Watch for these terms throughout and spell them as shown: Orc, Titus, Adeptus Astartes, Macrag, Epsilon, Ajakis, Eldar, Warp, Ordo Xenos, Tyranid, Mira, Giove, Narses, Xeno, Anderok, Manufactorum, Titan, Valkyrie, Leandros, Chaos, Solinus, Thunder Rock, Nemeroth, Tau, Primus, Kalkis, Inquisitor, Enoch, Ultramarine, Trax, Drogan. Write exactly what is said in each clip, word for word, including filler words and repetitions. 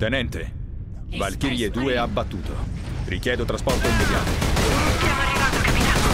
Tenente, Valkyrie due abbattuto. Richiedo trasporto immediato. Siamo arrivati, capitano.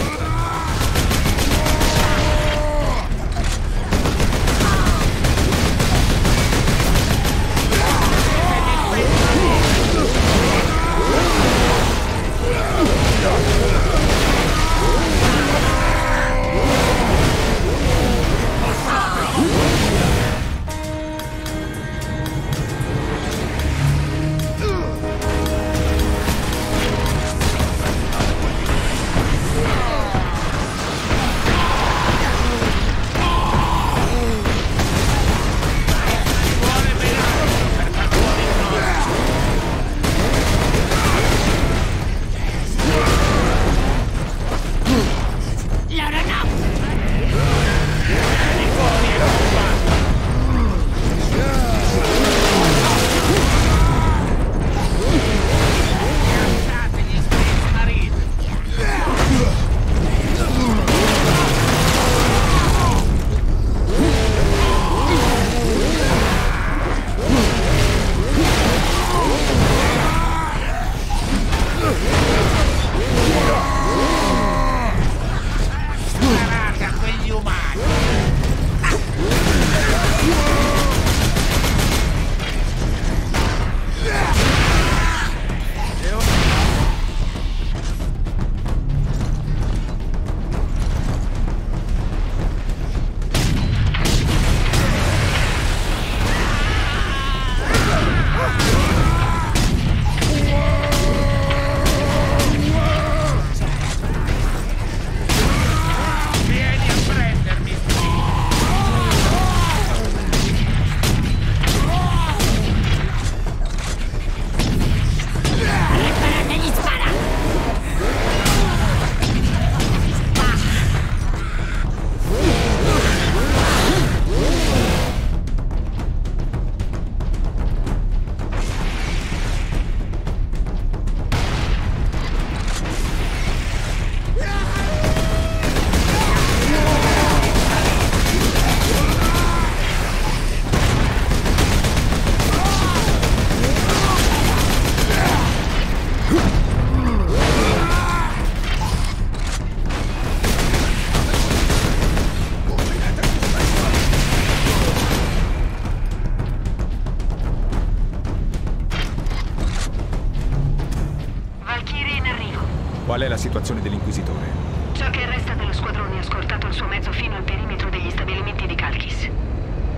Qual è la situazione dell'Inquisitore? Ciò che resta dello squadrone ha scortato il suo mezzo fino al perimetro degli stabilimenti di Kalkis.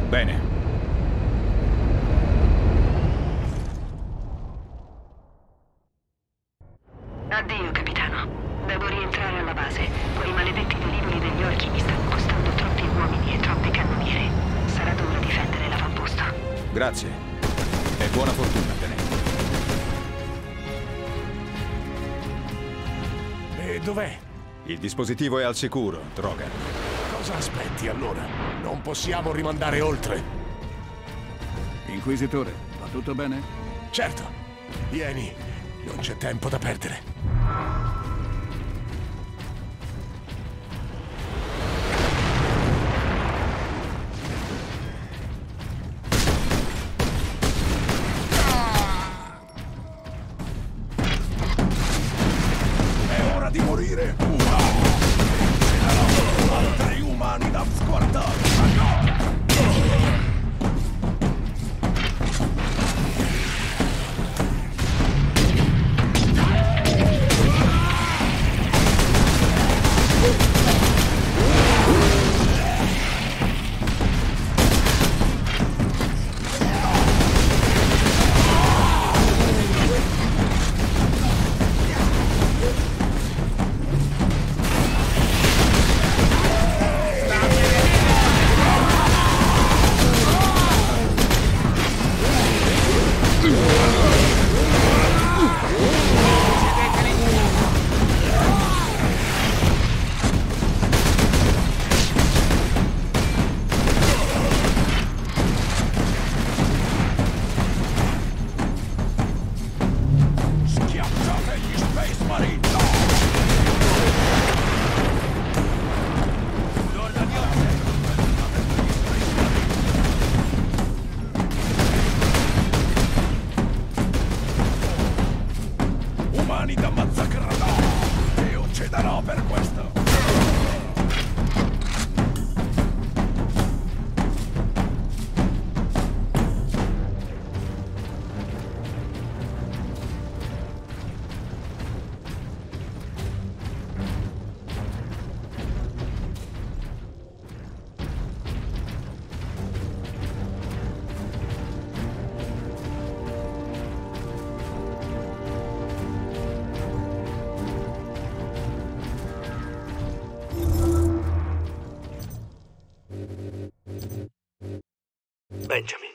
Bene. Addio, capitano. Devo rientrare alla base. Quei maledetti velivoli degli orchi mi stanno costando troppi uomini e troppi cannonieri. Sarà duro difendere l'avamposto. Grazie. E buona fortuna, tenente. Dov'è? Il dispositivo è al sicuro, Drogan. Cosa aspetti allora? Non possiamo rimandare oltre. Inquisitore, va tutto bene? Certo. Vieni, non c'è tempo da perdere. l'umanità massacrata. Ti ucciderò per questo. Benjamin,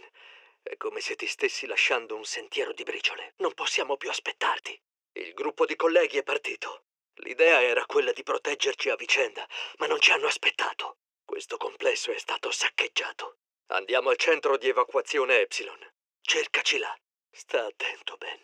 è come se ti stessi lasciando un sentiero di briciole. Non possiamo più aspettarti. Il gruppo di colleghi è partito. L'idea era quella di proteggerci a vicenda, ma non ci hanno aspettato. Questo complesso è stato saccheggiato. Andiamo al centro di evacuazione Epsilon. Cercaci là. Sta attento, Ben.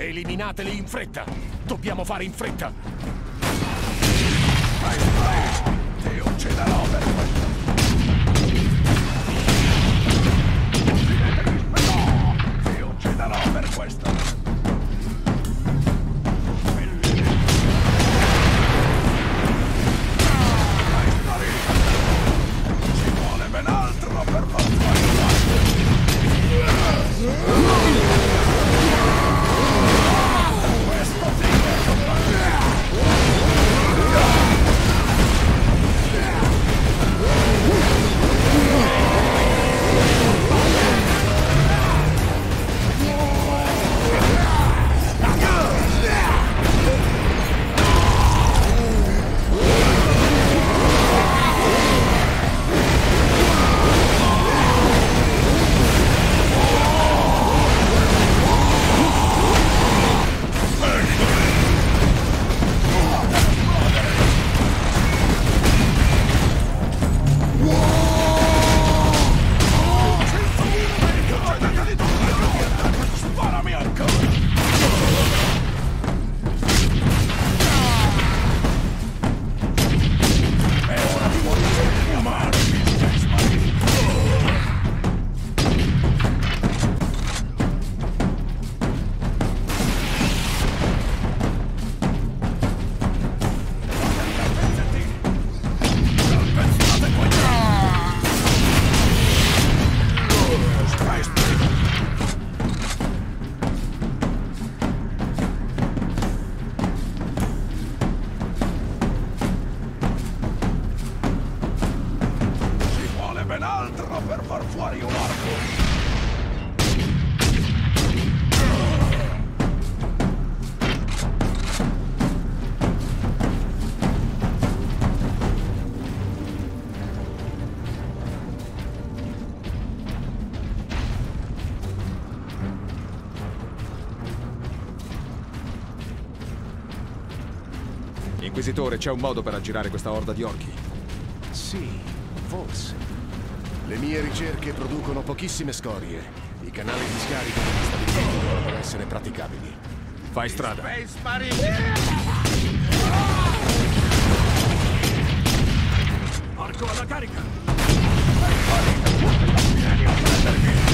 Eliminateli in fretta! Dobbiamo fare in fretta! Vai, vai! Ti ucciderò per questo! No! Ti ucciderò per questo! Vai, ci vuole ben altro per farlo! Inquisitore, c'è un modo per aggirare questa orda di orchi? Sì, forse. Le mie ricerche producono pochissime scorie. I canali di scarico che stabiliscono dovrebbero essere praticabili. Fai strada. Orco alla carica! Vieni a prendermi! Oh!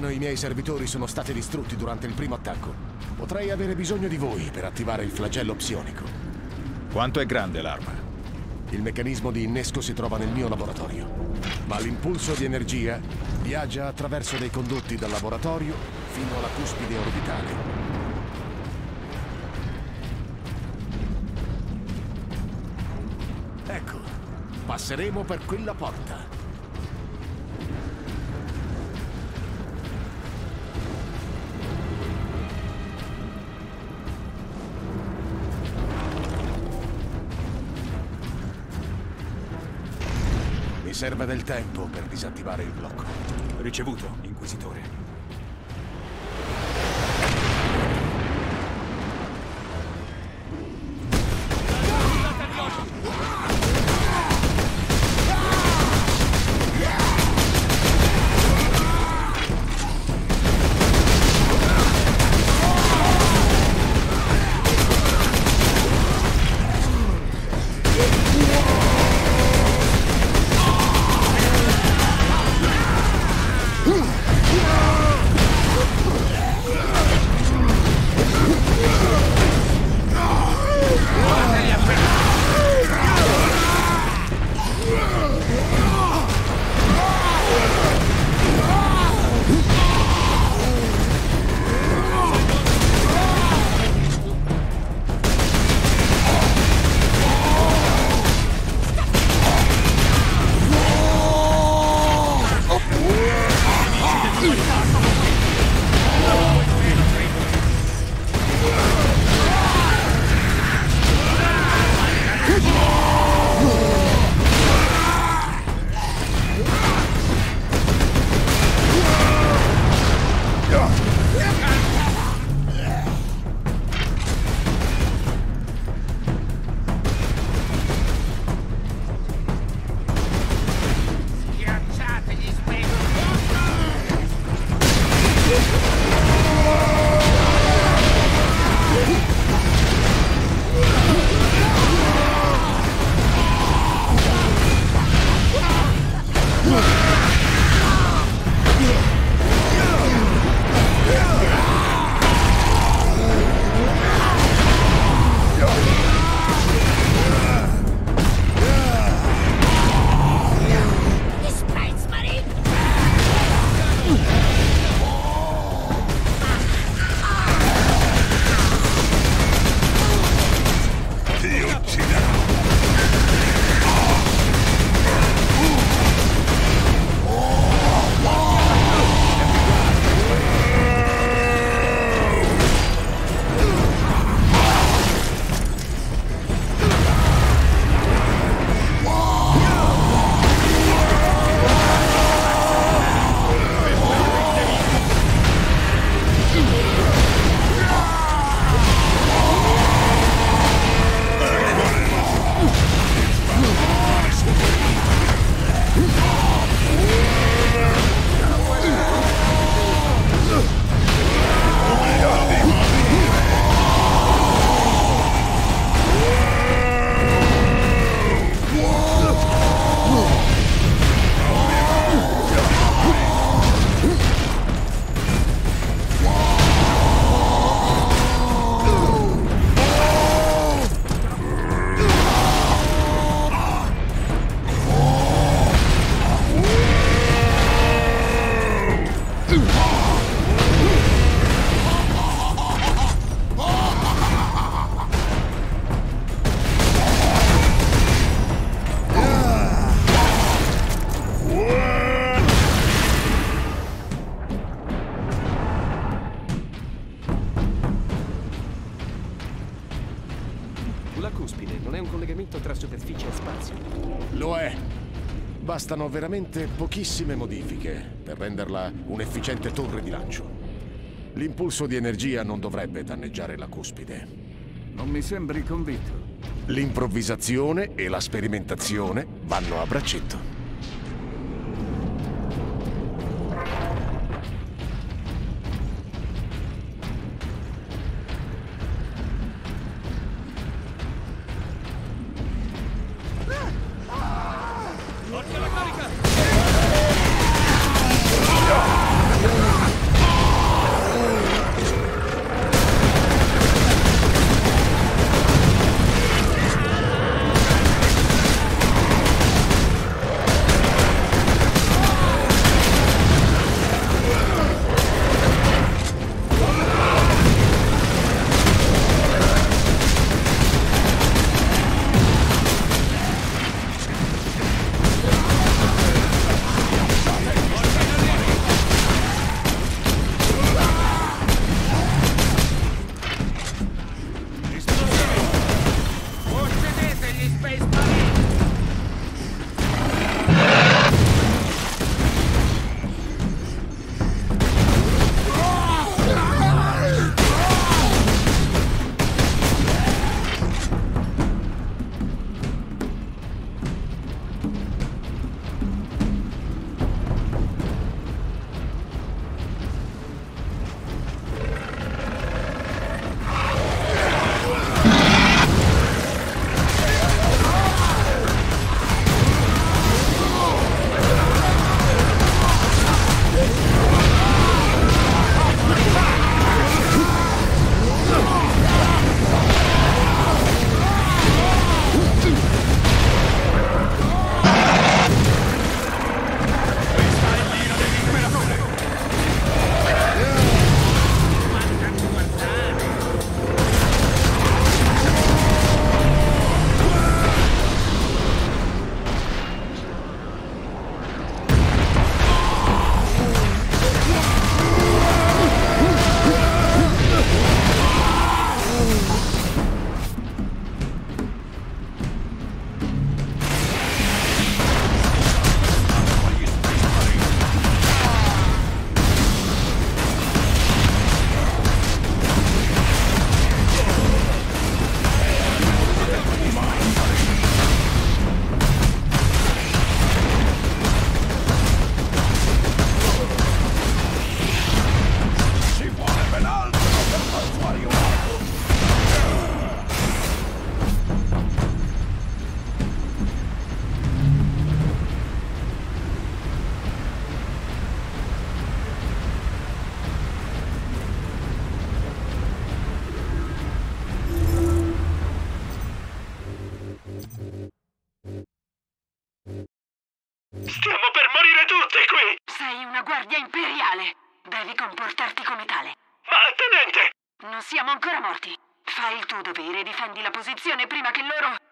piano i miei servitori sono stati distrutti durante il primo attacco. Potrei avere bisogno di voi per attivare il flagello psionico. Quanto è grande l'arma? Il meccanismo di innesco si trova nel mio laboratorio, ma l'impulso di energia viaggia attraverso dei condotti dal laboratorio fino alla cuspide orbitale. Ecco, passeremo per quella porta. Serve del tempo per disattivare il blocco. Ricevuto, Inquisitore. Bastano veramente pochissime modifiche per renderla un'efficiente torre di lancio. L'impulso di energia non dovrebbe danneggiare la cuspide. Non mi sembri convinto. L'improvvisazione e la sperimentazione vanno a braccetto. Orca la carica! No! guardia imperiale. Devi comportarti come tale. Ma, tenente! Non siamo ancora morti. Fai il tuo dovere e difendi la posizione prima che loro...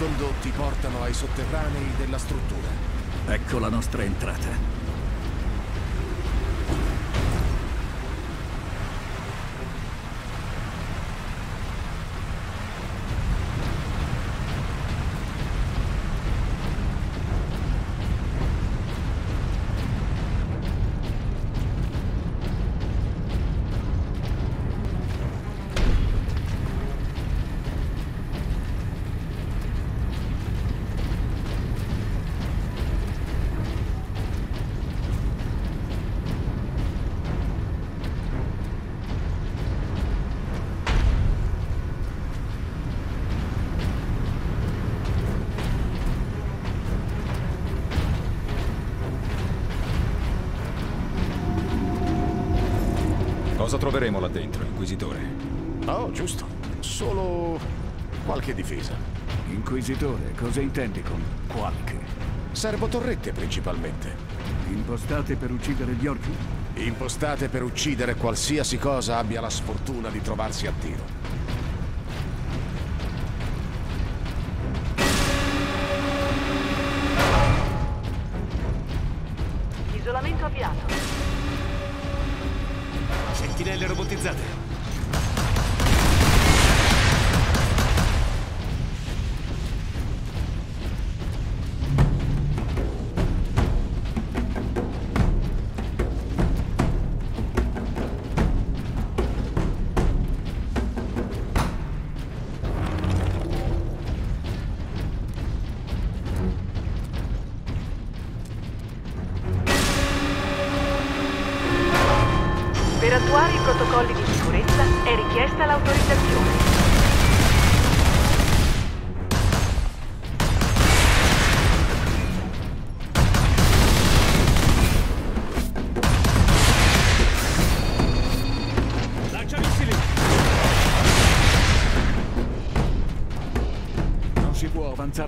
Condotti portano ai sotterranei della struttura. Ecco la nostra entrata. Cosa troveremo là dentro, Inquisitore? Oh, giusto. Solo... qualche difesa. Inquisitore, cosa intendi con qualche? Servotorrette, principalmente. Impostate per uccidere gli orchi? Impostate per uccidere qualsiasi cosa abbia la sfortuna di trovarsi a tiro.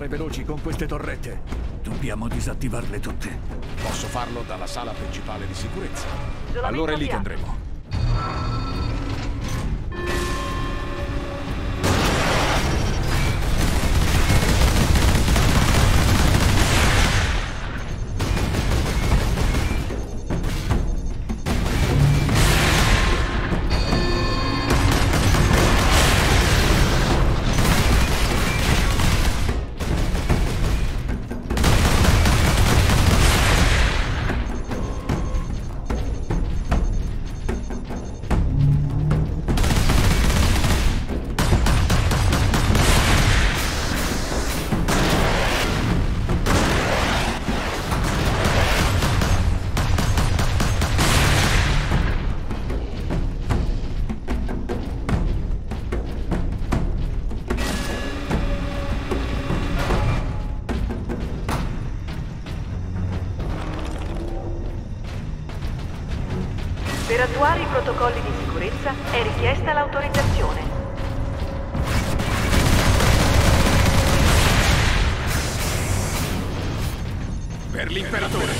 Veloci con queste torrette. Dobbiamo disattivarle tutte. Posso farlo dalla sala principale di sicurezza. Allora è lì che andremo. Protocolli di sicurezza è richiesta l'autorizzazione. Per l'imperatore.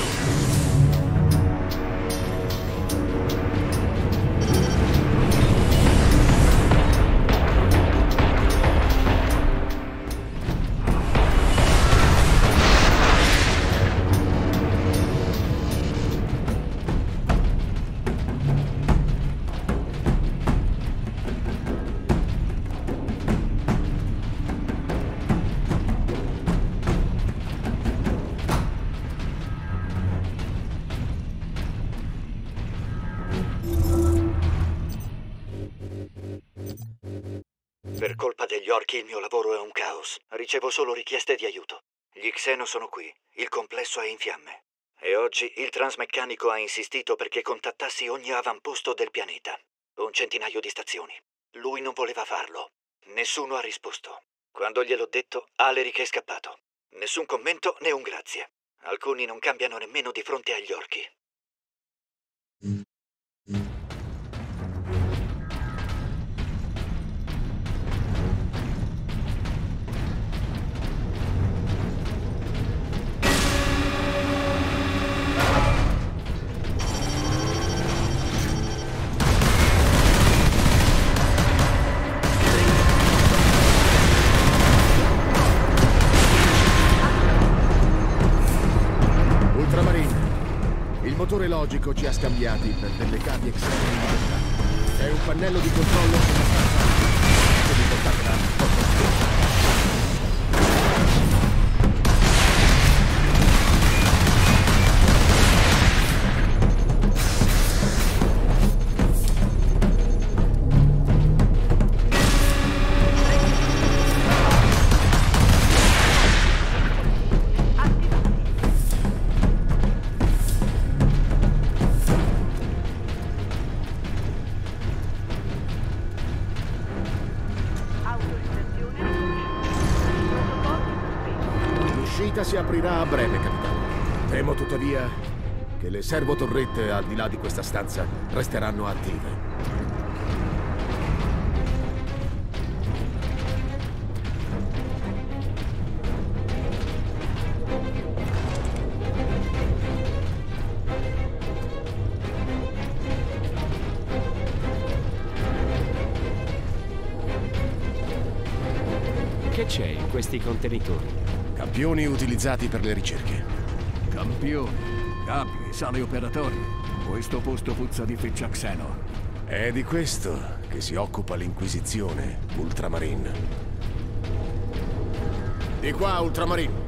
Per colpa degli orchi il mio lavoro è un caos. Ricevo solo richieste di aiuto. Gli Xeno sono qui. Il complesso è in fiamme. E oggi il transmeccanico ha insistito perché contattassi ogni avamposto del pianeta. Un centinaio di stazioni. Lui non voleva farlo. Nessuno ha risposto. Quando gliel'ho detto, Aleric è scappato. Nessun commento né un grazie. Alcuni non cambiano nemmeno di fronte agli orchi. Il motore logico ci ha scambiati per delle cavi esterni di libertà. È un pannello di controllo che mi porterà poco. Si aprirà a breve, capitano. Temo tuttavia che le servotorrette al di là di questa stanza resteranno attive. Che c'è in questi contenitori? Campioni utilizzati per le ricerche. Campioni, capi, sale operatori. Questo posto puzza di ficcia Xeno. È di questo che si occupa l'Inquisizione, Ultramarine. Di qua, Ultramarine.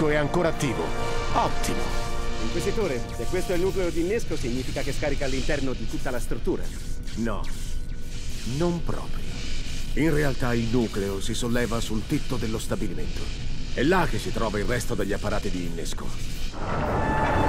È ancora attivo. Ottimo. Inquisitore, se questo è il nucleo di innesco significa che scarica all'interno di tutta la struttura. No, non proprio. In realtà il nucleo si solleva sul tetto dello stabilimento. È là che si trova il resto degli apparati di innesco.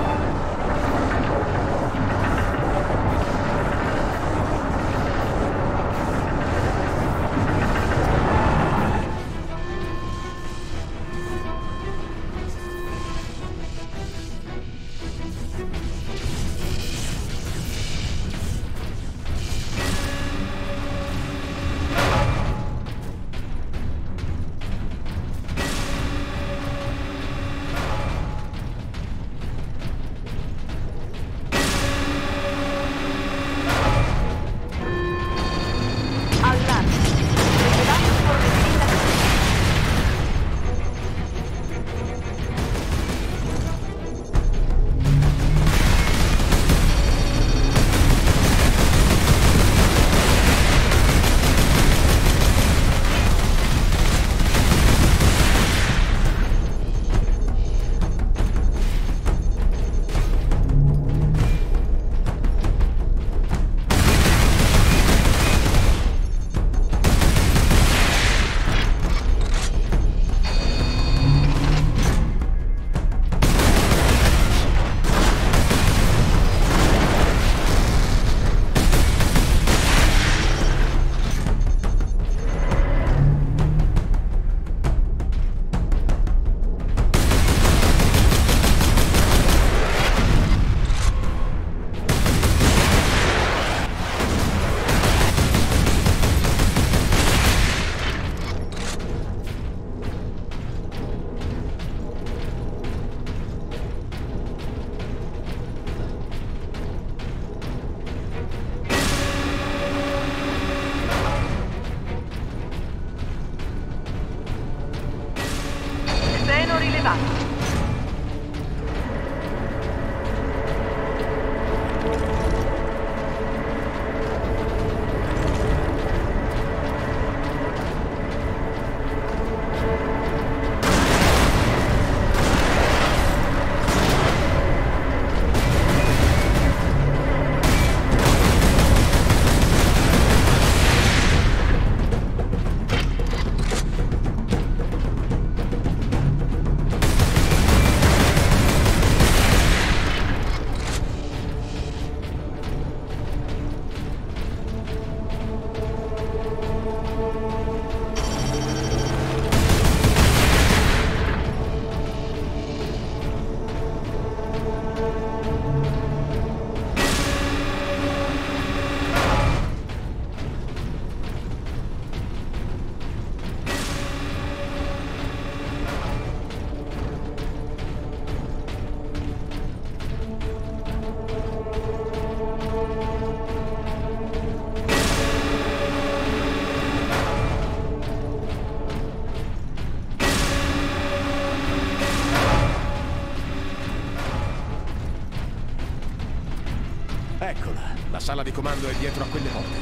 La sala di comando è dietro a quelle porte.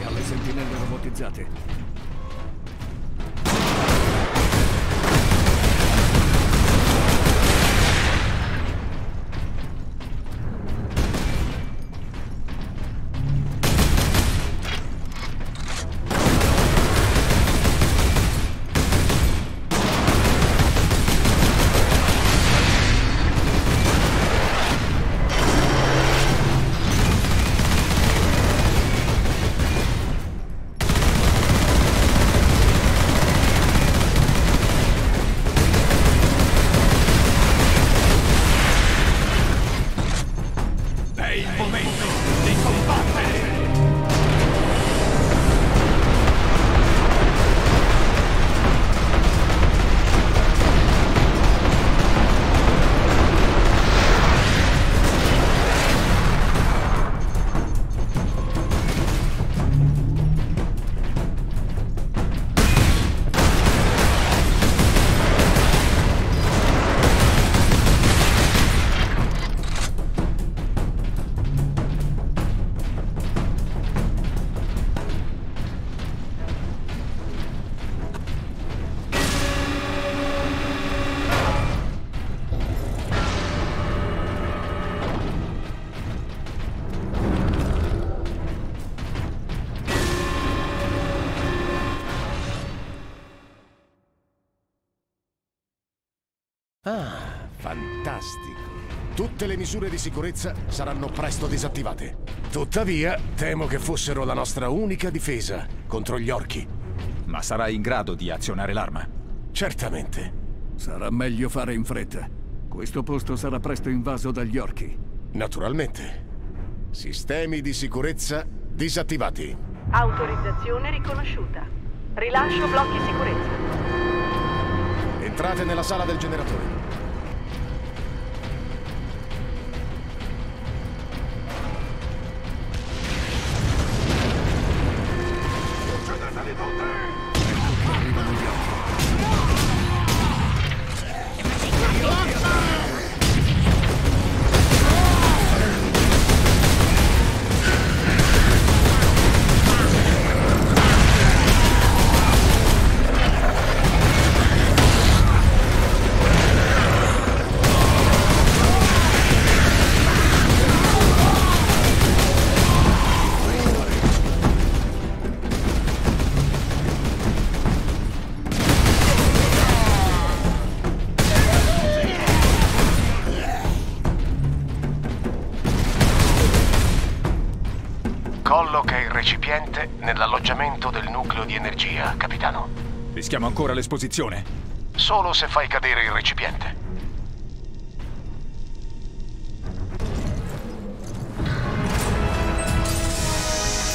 E alle sentinelle robotizzate. Ah, fantastico. Tutte le misure di sicurezza saranno presto disattivate. Tuttavia, temo che fossero la nostra unica difesa contro gli orchi. Ma sarai in grado di azionare l'arma? Certamente. Sarà meglio fare in fretta. Questo posto sarà presto invaso dagli orchi. Naturalmente. Sistemi di sicurezza disattivati. Autorizzazione riconosciuta. Rilascio blocchi sicurezza. Entrate nella sala del generatore. Nell'alloggiamento del nucleo di energia, capitano. Rischiamo ancora l'esposizione? Solo se fai cadere il recipiente.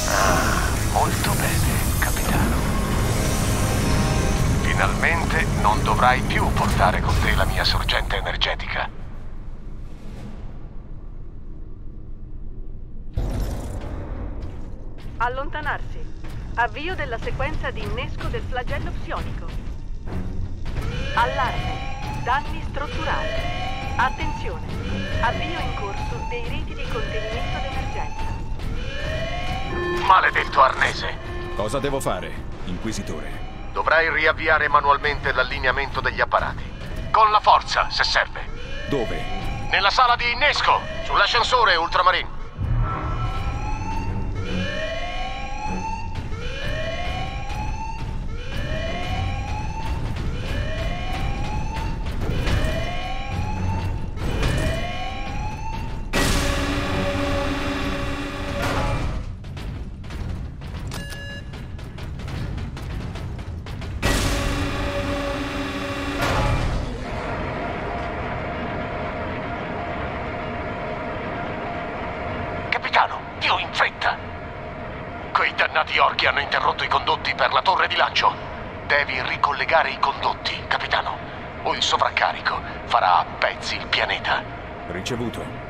Ah, molto bene, capitano. Finalmente non dovrai più portare con te la mia sorgente energetica. Allontanarsi. Avvio della sequenza di innesco del flagello psionico. Allarme. Danni strutturali. Attenzione. Avvio in corso dei riti di contenimento d'emergenza. Maledetto arnese. Cosa devo fare, Inquisitore? Dovrai riavviare manualmente l'allineamento degli apparati. Con la forza, se serve. Dove? Nella sala di innesco, sull'ascensore Ultramarine. Hanno interrotto i condotti per la torre di lancio. Devi ricollegare i condotti, capitano, o il sovraccarico farà a pezzi il pianeta. Ricevuto.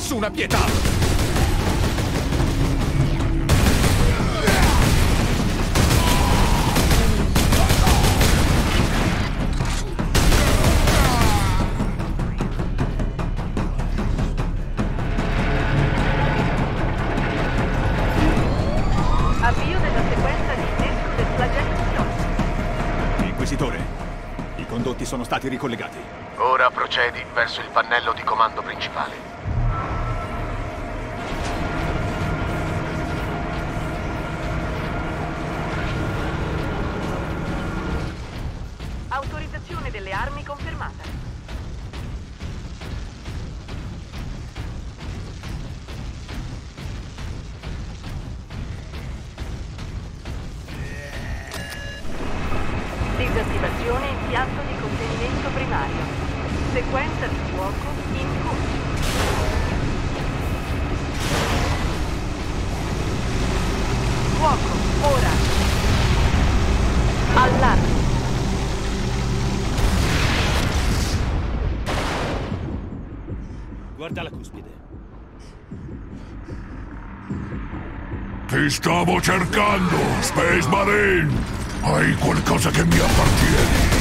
nessuna pietà! Avvio della sequenza di innesco del flagellazione. Inquisitore, i condotti sono stati ricollegati. Ora procedi verso il pannello di comando principale. Autorizzazione delle armi confermata. Disattivazione impianto di contenimento primario. Sequenza di fuoco in corso. Fuoco, ora. Allarme. Guarda la cuspide. Ti stavo cercando, Space Marine! Hai qualcosa che mi appartiene!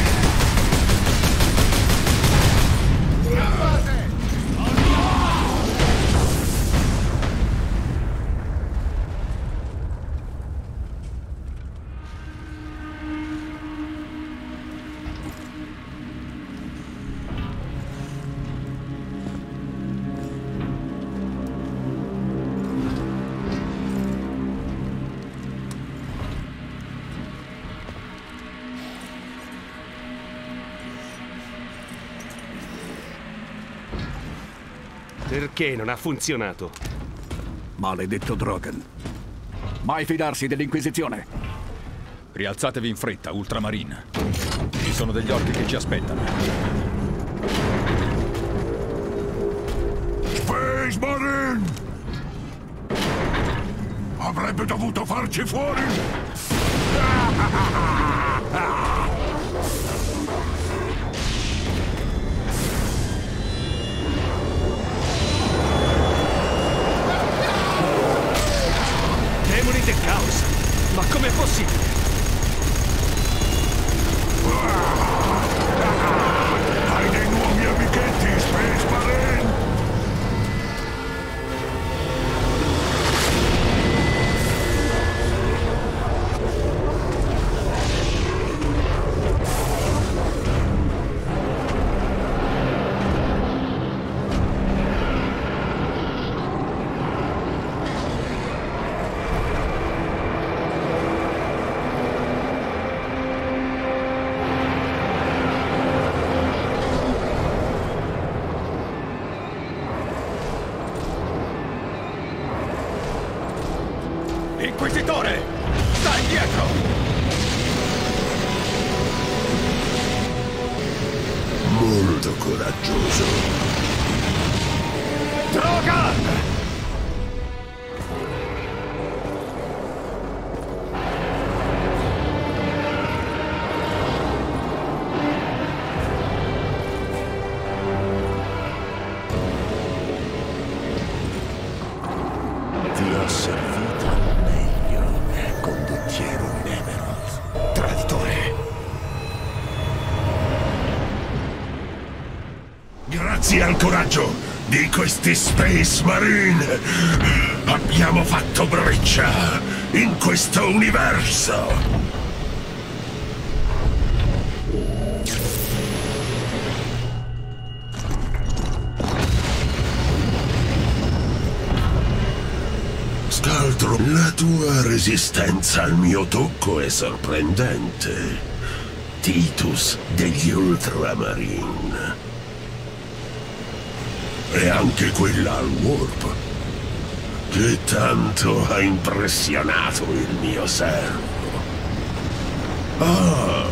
Perché non ha funzionato? Maledetto Drogan. Mai fidarsi dell'Inquisizione. Rialzatevi in fretta, Ultramarine. Ci sono degli orchi che ci aspettano. Space Marine! Avrebbe dovuto farci fuori! Chaos, ma com'è possibile? Ah, hai dei nuovi amichetti, Space Marine! Inquisitore! Stai dietro! Molto coraggioso! Drogan! Ti ho servito! Condottiero Nemeroth, traditore. Grazie al coraggio di questi Space Marine abbiamo fatto breccia in questo universo. La tua resistenza al mio tocco è sorprendente, Titus degli Ultramarine. E anche quella al Warp, che tanto ha impressionato il mio servo. Ah,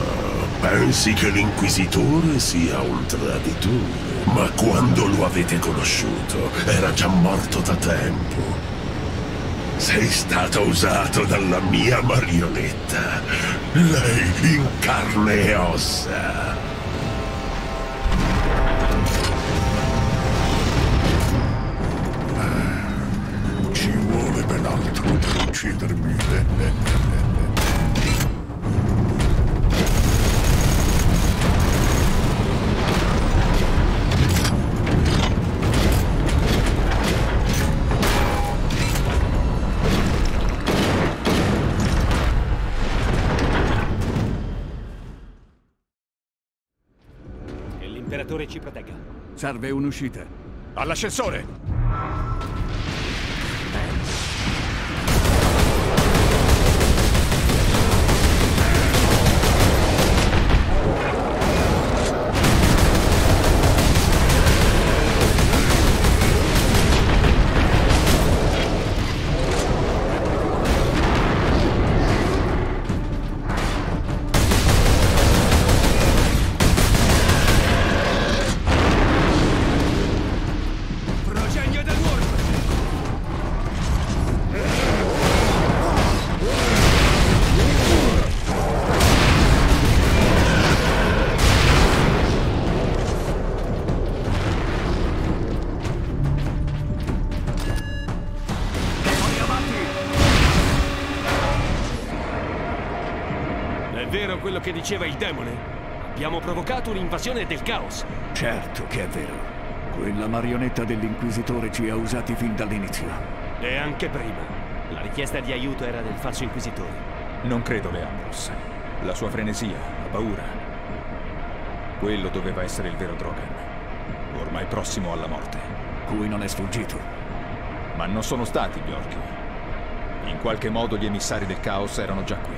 pensi che l'Inquisitore sia un traditore, ma quando lo avete conosciuto era già morto da tempo. Sei stato usato dalla mia marionetta, lei in carne e ossa. e ci protegga. Serve un'uscita. All'ascensore! Quello che diceva il demone. Abbiamo provocato un'invasione del caos. Certo che è vero. Quella marionetta dell'inquisitore ci ha usati fin dall'inizio. E anche prima. La richiesta di aiuto era del falso inquisitore. Non credo, Leandros. La sua frenesia, la paura. Quello doveva essere il vero Drogan. Ormai prossimo alla morte. Cui non è sfuggito. Ma non sono stati gli orchi. In qualche modo gli emissari del caos erano già qui.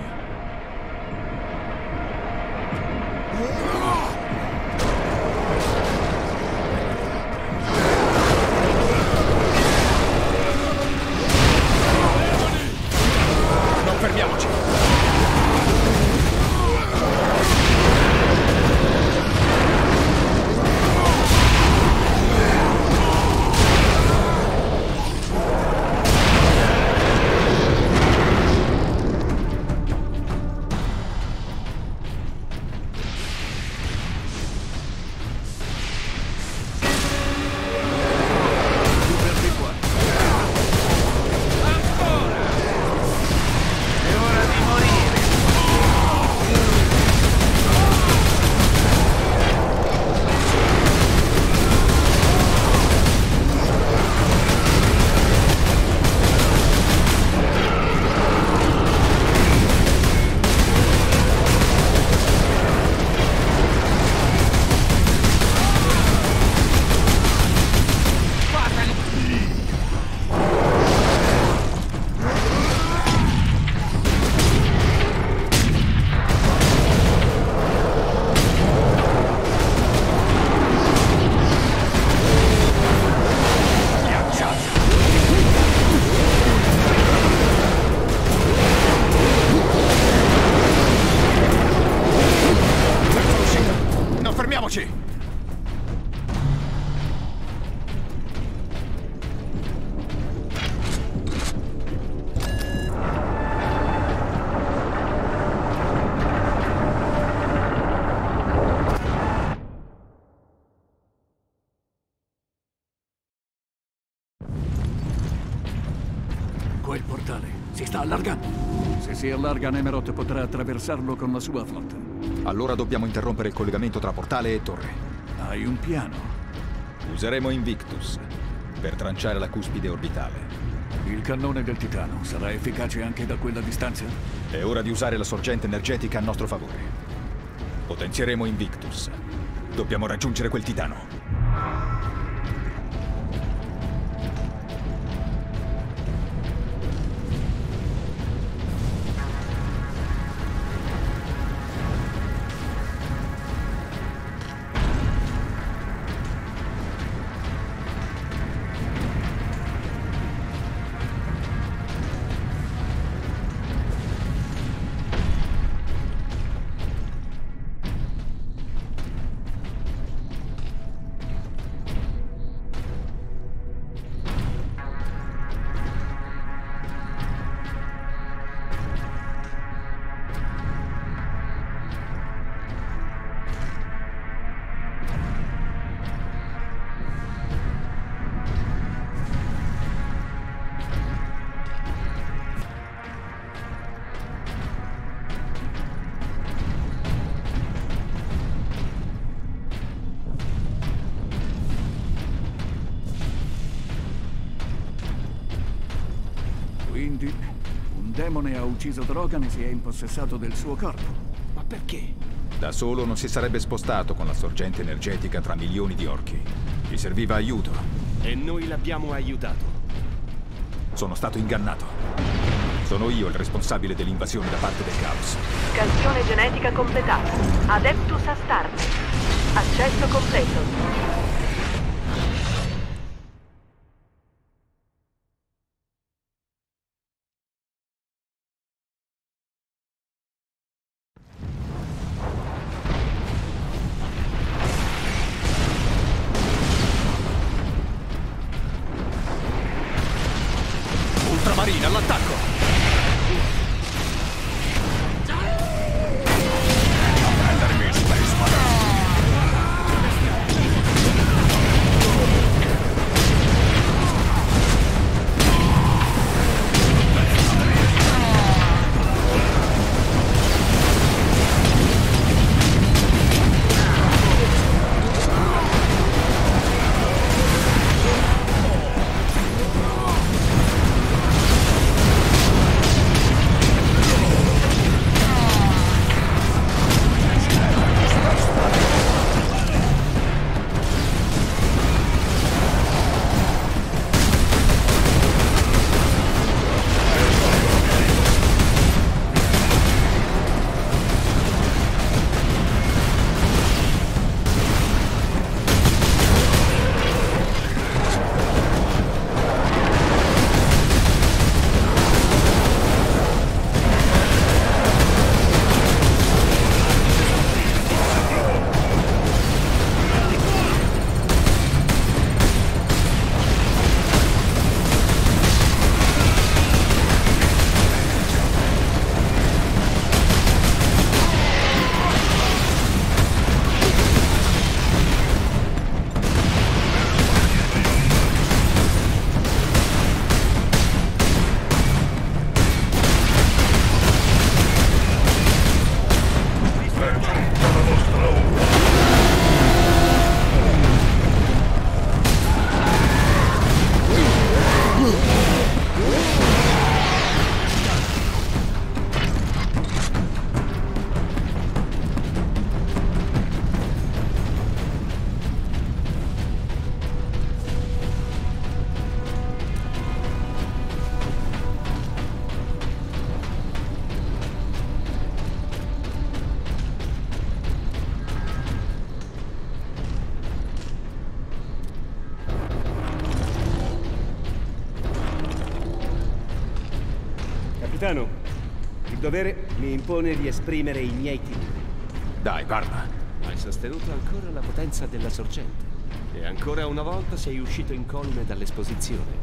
Se allarga, Nemeroth potrà attraversarlo con la sua flotta. Allora dobbiamo interrompere il collegamento tra portale e torre. Hai un piano? Useremo Invictus per tranciare la cuspide orbitale. Il cannone del Titano sarà efficace anche da quella distanza? È ora di usare la sorgente energetica a nostro favore. Potenzieremo Invictus. Dobbiamo raggiungere quel Titano. Il demone ha ucciso Drogan e si è impossessato del suo corpo. Ma perché? Da solo non si sarebbe spostato con la sorgente energetica tra milioni di orchi. Gli serviva aiuto. E noi l'abbiamo aiutato. Sono stato ingannato. Sono io il responsabile dell'invasione da parte del Caos. Scansione genetica completata. Adeptus Astartes. Accesso completo. Il dovere mi impone di esprimere i miei timori. Dai, parla. Hai sostenuto ancora la potenza della sorgente. E ancora una volta sei uscito incolume dall'esposizione.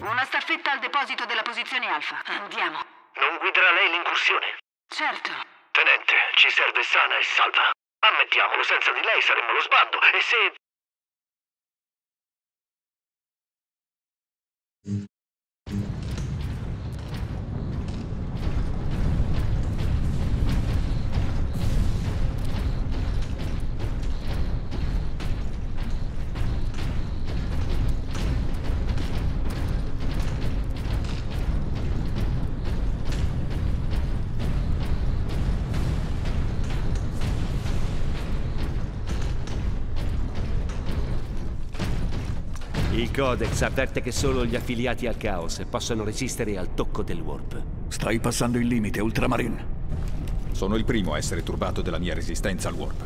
Una staffetta al deposito della posizione Alfa. Andiamo. Non guiderà lei l'incursione? Certo. Tenente, ci serve sana e salva. Ammettiamolo, senza di lei saremmo allo sbando, e se... Il Codex avverte che solo gli affiliati al Caos possono resistere al tocco del Warp. Stai passando il limite, Ultramarine. Sono il primo a essere turbato della mia resistenza al Warp.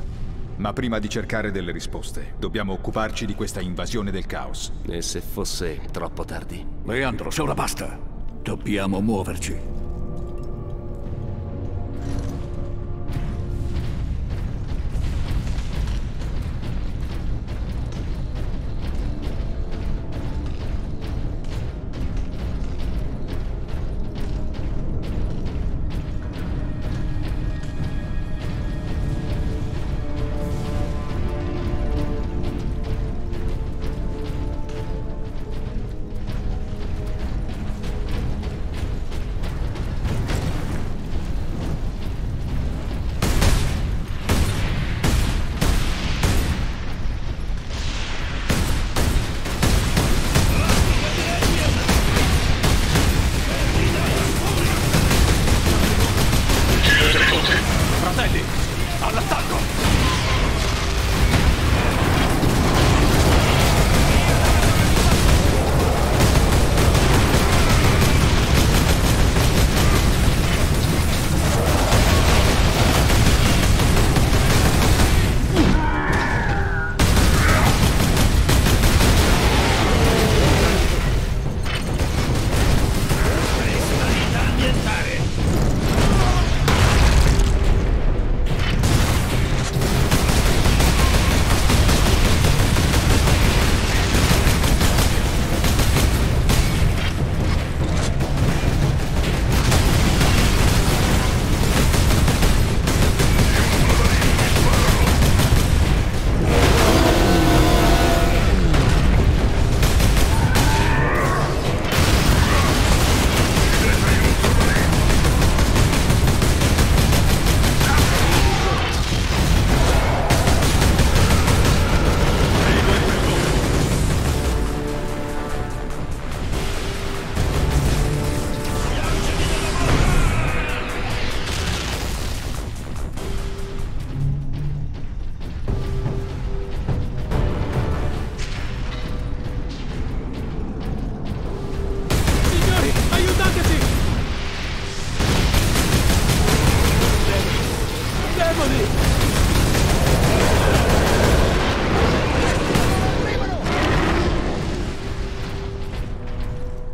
Ma prima di cercare delle risposte, dobbiamo occuparci di questa invasione del Caos. E se fosse troppo tardi? Leandros, ora basta. Dobbiamo muoverci.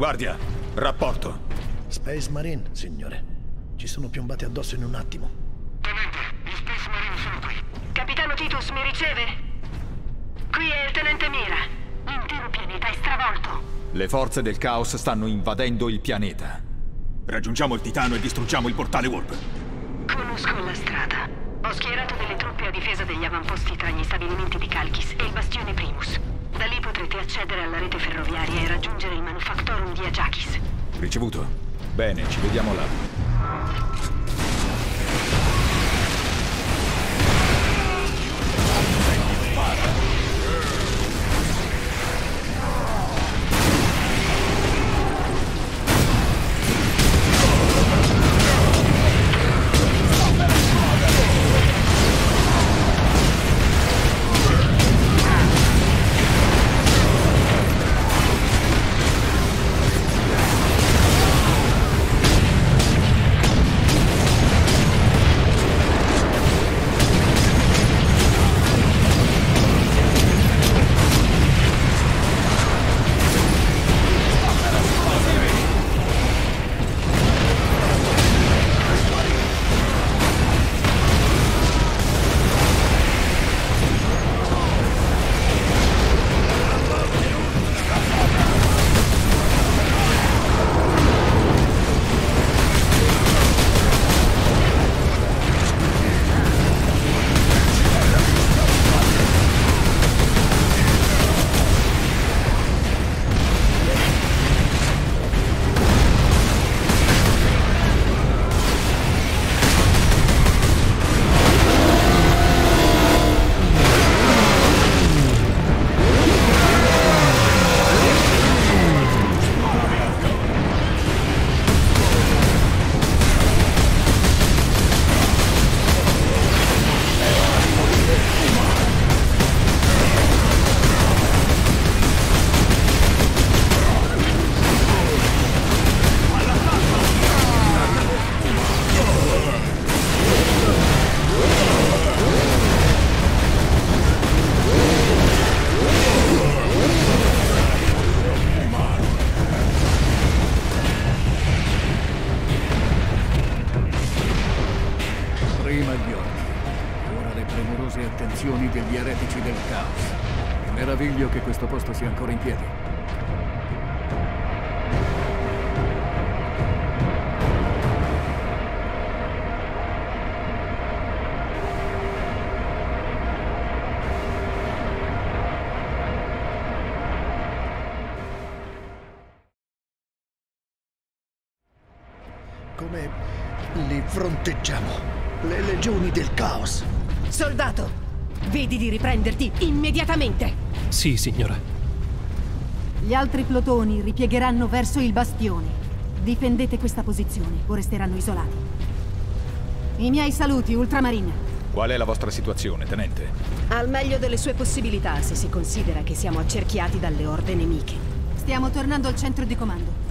Guardia, rapporto. Space Marine, signore. Ci sono piombati addosso in un attimo. Tenente, gli Space Marine sono qui. Capitano Titus mi riceve? Qui è il tenente Mira. L'intero pianeta è stravolto. Le forze del caos stanno invadendo il pianeta. Raggiungiamo il Titano e distruggiamo il portale Warp. Conosco la strada. Ho schierato delle truppe a difesa degli avamposti tra gli stabilimenti di Kalkis e il bastione Primus. Da lì potrete accedere alla rete ferroviaria e raggiungere il Manufactorum di Ajakis. Ricevuto. Bene, ci vediamo là. Come li fronteggiamo? Le legioni del caos. Soldato, vedi di riprenderti immediatamente. Sì, signora. Gli altri plotoni ripiegheranno verso il bastione. Difendete questa posizione o resteranno isolati. I miei saluti, Ultramarine. Qual è la vostra situazione, tenente? Al meglio delle sue possibilità, se si considera che siamo accerchiati dalle orde nemiche. Stiamo tornando al centro di comando.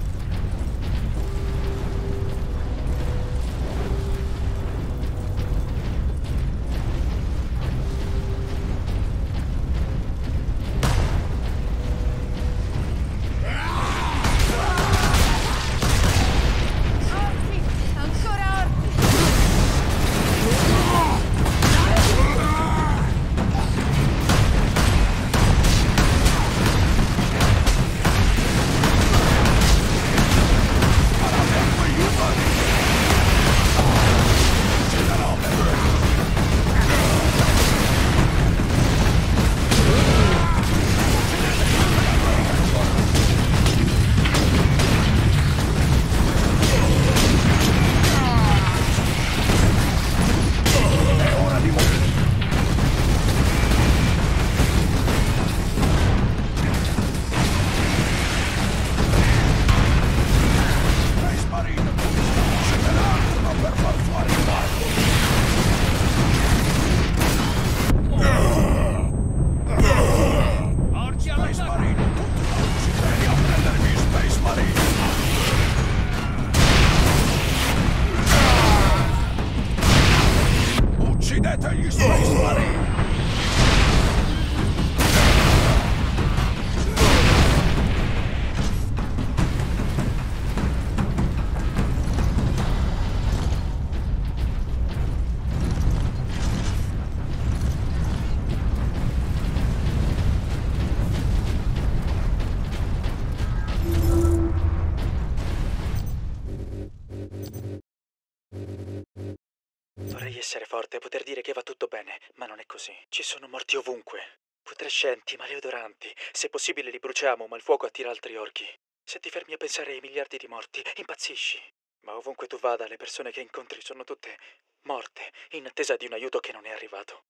Vorrei essere forte e poter dire che va tutto bene, ma non è così. Ci sono morti ovunque. Putrescenti, maleodoranti. Se possibile li bruciamo, ma il fuoco attira altri orchi. Se ti fermi a pensare ai miliardi di morti, impazzisci. Ma ovunque tu vada, le persone che incontri sono tutte morte, in attesa di un aiuto che non è arrivato.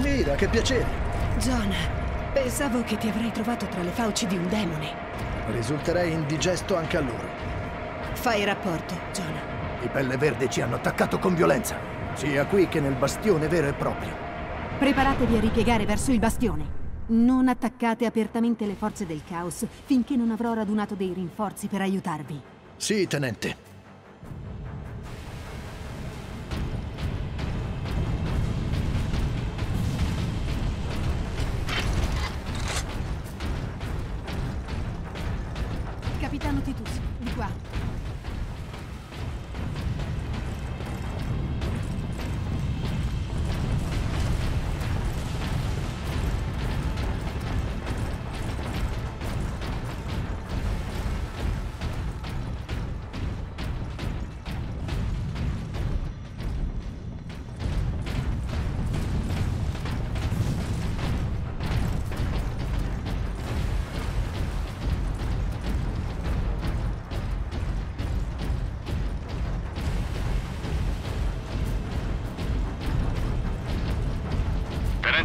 Mira, che piacere! John, pensavo che ti avrei trovato tra le fauci di un demone. Risulterei indigesto anche a loro. Fai rapporto, John. I pelle verde ci hanno attaccato con violenza, sia qui che nel bastione vero e proprio. Preparatevi a ripiegare verso il bastione. Non attaccate apertamente le forze del caos finché non avrò radunato dei rinforzi per aiutarvi. Sì, tenente.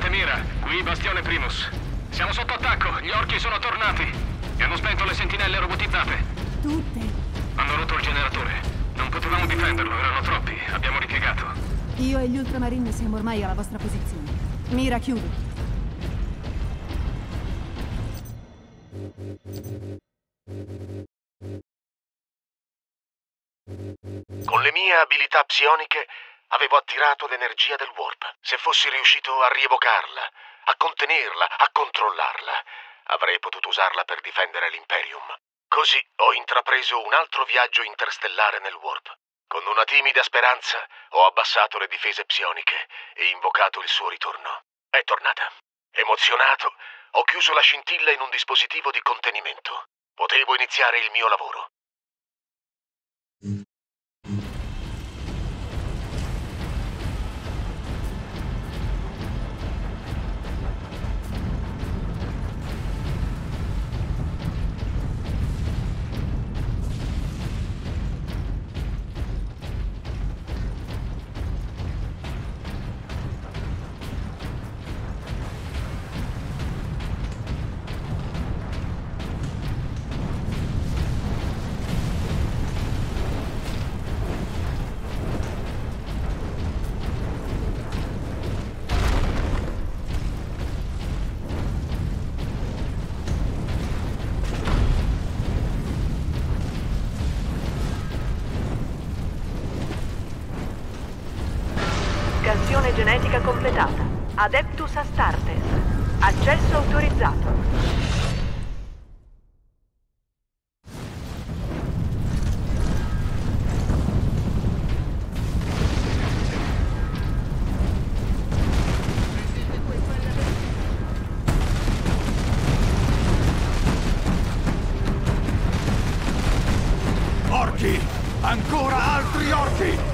Comandante Mira, qui Bastione Primus. Siamo sotto attacco, gli orchi sono tornati. E hanno spento le sentinelle robotizzate. Tutte? Hanno rotto il generatore. Non potevamo difenderlo, erano troppi. Abbiamo ripiegato. Io e gli Ultramarine siamo ormai alla vostra posizione. Mira, chiudi. Con le mie abilità psioniche avevo attirato l'energia del Warp. Se fossi riuscito a rievocarla, a contenerla, a controllarla, avrei potuto usarla per difendere l'Imperium. Così ho intrapreso un altro viaggio interstellare nel Warp. Con una timida speranza ho abbassato le difese psioniche e invocato il suo ritorno. È tornata. Emozionato, ho chiuso la scintilla in un dispositivo di contenimento. Potevo iniziare il mio lavoro. Genetica completata. Adeptus Astartes. Accesso autorizzato. Orchi! Ancora altri orchi!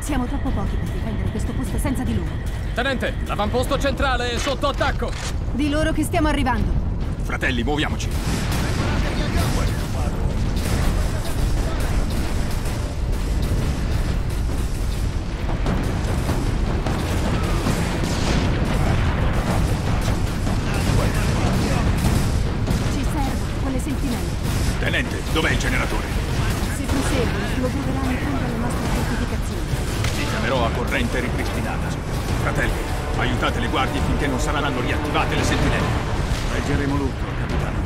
Siamo troppo pochi per difendere questo posto senza di loro. Tenente, l'avamposto centrale è sotto attacco. Di loro che stiamo arrivando. Fratelli, muoviamoci. Ci servono quelle sentinelle. Tenente, dov'è il generatore? Se ti serve, lo troveranno in fondo alle nostre fortificazioni. Però a corrente ripristinata. Fratelli, aiutate le guardie finché non saranno riattivate le sentinelle. Reggeremo l'urto, capitano.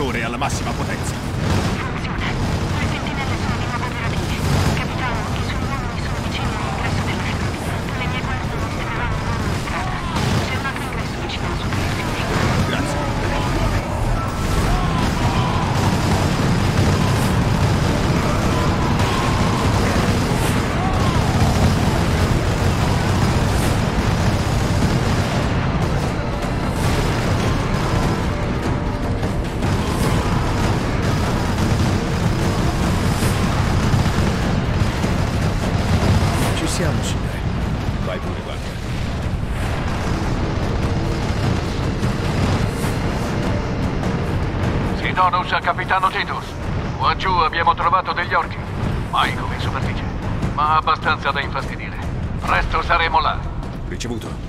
generatore alla massima potenza. Funziona. Le sentinelle sono di nuovo operativi. Capitano, i suoi uomini sono vicini all'ingresso della ferrovia. Le mie guardie mostreranno un uomo in strada. C'è un altro ingresso vicino al suo territorio. Grazie. Sidonus a capitano Titus. Qua giù abbiamo trovato degli orchi. Mai come in superficie, ma abbastanza da infastidire. Presto saremo là. Ricevuto.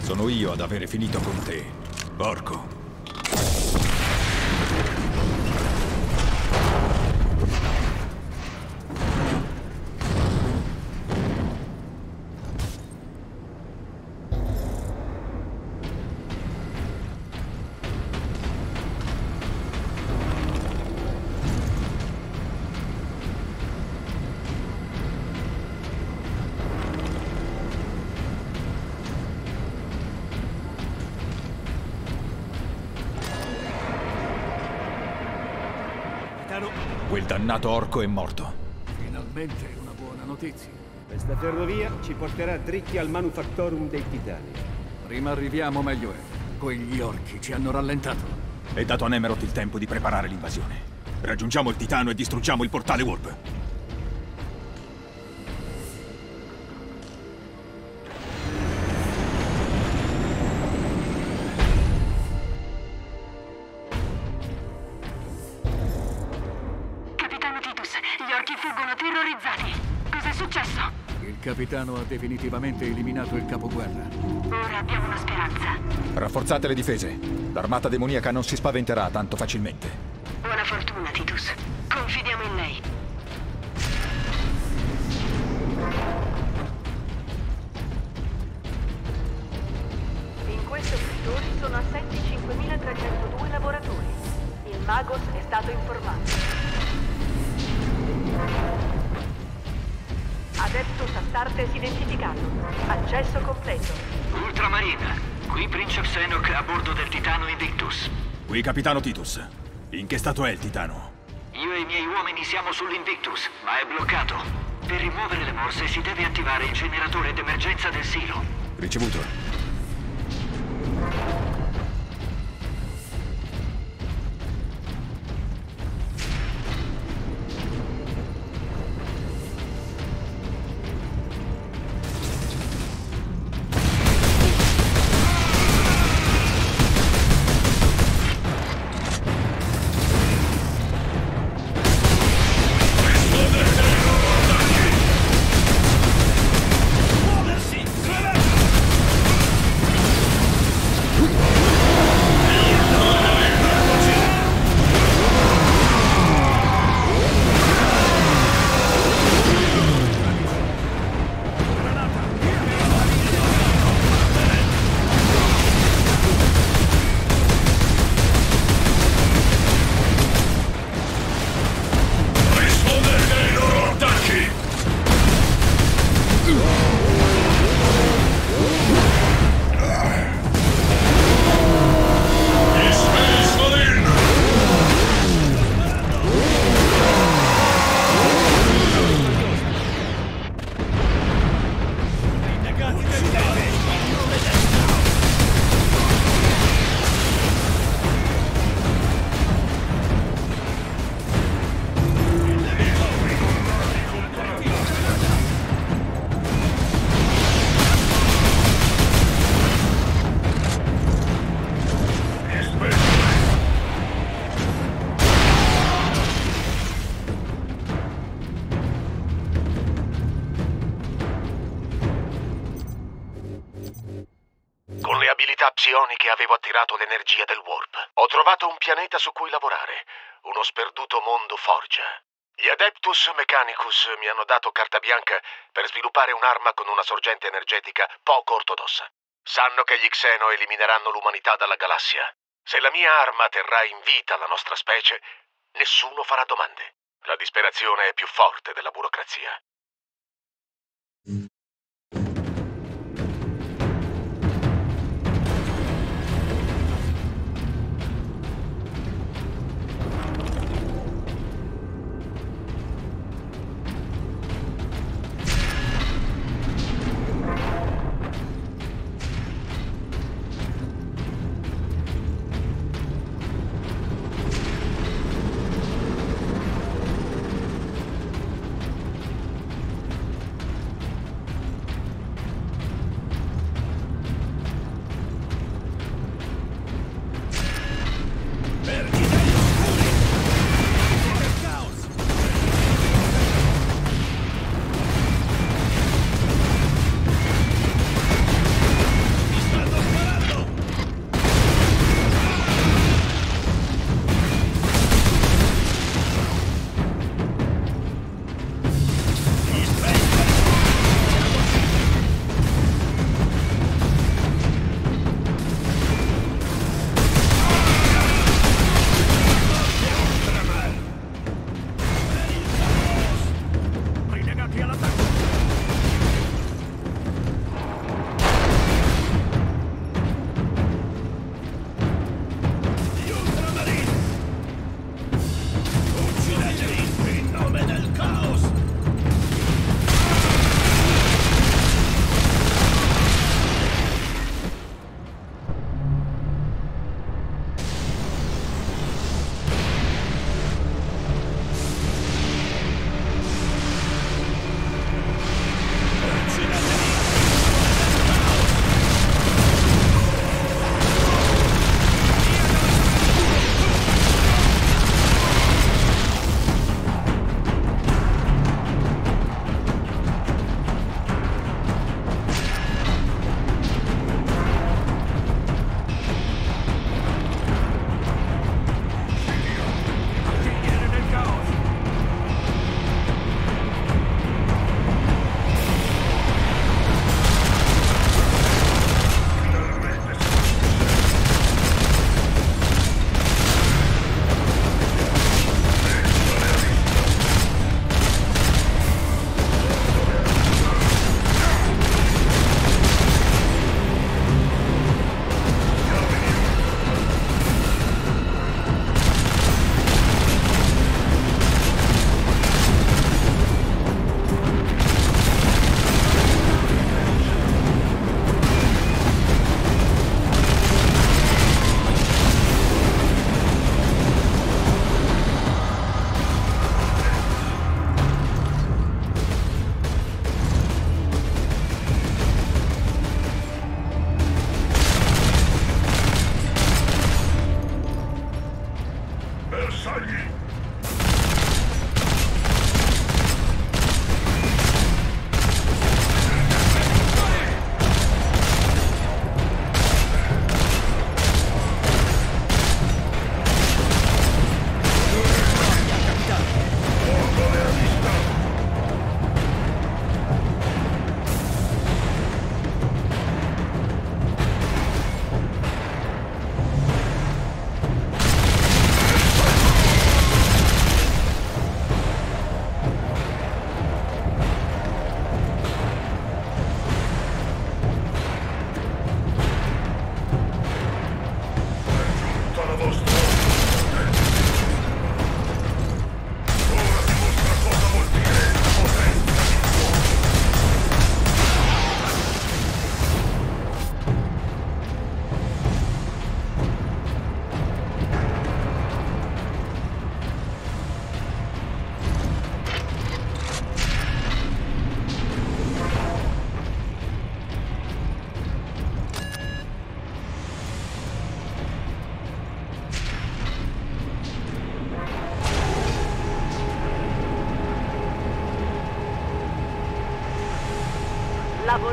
Sono io ad avere finito con te, Orco. Caro. Quel dannato orco è morto. Finalmente una buona notizia. Questa ferrovia ci porterà dritti al Manufactorum dei Titani. Prima arriviamo meglio è. Quegli orchi ci hanno rallentato. È dato a Nemeroth il tempo di preparare l'invasione. Raggiungiamo il Titano e distruggiamo il portale Warp. Capitano Titus, gli orchi fuggono terrorizzati. Cos'è successo? Il capitano ha definitivamente eliminato il capoguerra. Ora abbiamo una speranza. Rafforzate le difese. L'armata demoniaca non si spaventerà tanto facilmente. Buona fortuna, Titus. Confidiamo in lei. In questo settore sono assenti cinquemilatrecentodue lavoratori. Il Magos è stato informato. Adeptus Astartes identificato. Accesso completo. Ultramarine, qui Prince of Xenoc a bordo del Titano Invictus. Qui Capitano Titus. In che stato è il Titano? Io e i miei uomini siamo sull'Invictus, ma è bloccato. Per rimuovere le morse si deve attivare il generatore d'emergenza del silo. Ricevuto. Che avevo attirato l'energia del Warp. Ho trovato un pianeta su cui lavorare, uno sperduto mondo forgia. Gli Adeptus Mechanicus mi hanno dato carta bianca per sviluppare un'arma con una sorgente energetica poco ortodossa. Sanno che gli Xeno elimineranno l'umanità dalla galassia. Se la mia arma terrà in vita la nostra specie, nessuno farà domande. La disperazione è più forte della burocrazia.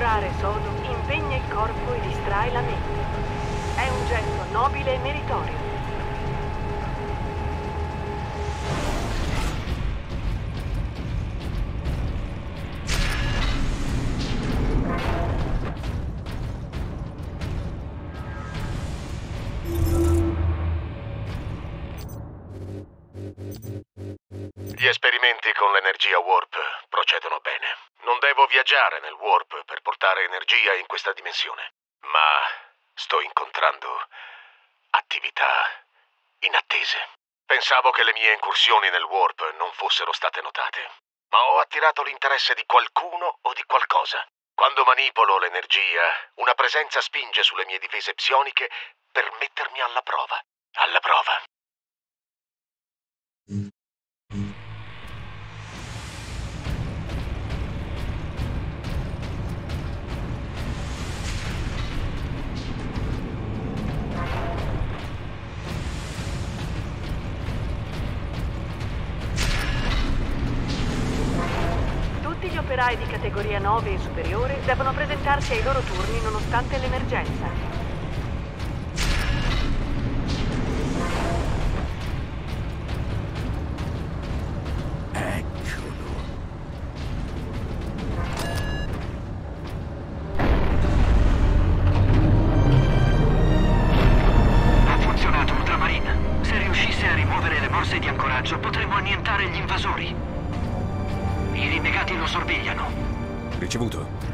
lavorare sodo impegna il corpo e distrae la mente. È un gesto nobile e meritorio. Gli esperimenti con l'energia Warp procedono bene. Non devo viaggiare nel Warp per portare energia in questa dimensione, ma sto incontrando attività inattese. Pensavo che le mie incursioni nel Warp non fossero state notate, ma ho attirato l'interesse di qualcuno o di qualcosa. Quando manipolo l'energia, una presenza spinge sulle mie difese psioniche per mettermi alla prova. Alla prova. Tutti gli operai di categoria nove e superiore devono presentarsi ai loro turni nonostante l'emergenza. Eccolo. Ha funzionato, Ultramarine. Se riuscisse a rimuovere le morse di ancoraggio, potremmo annientare gli invasori. I rinnegati lo sorvegliano. Ricevuto.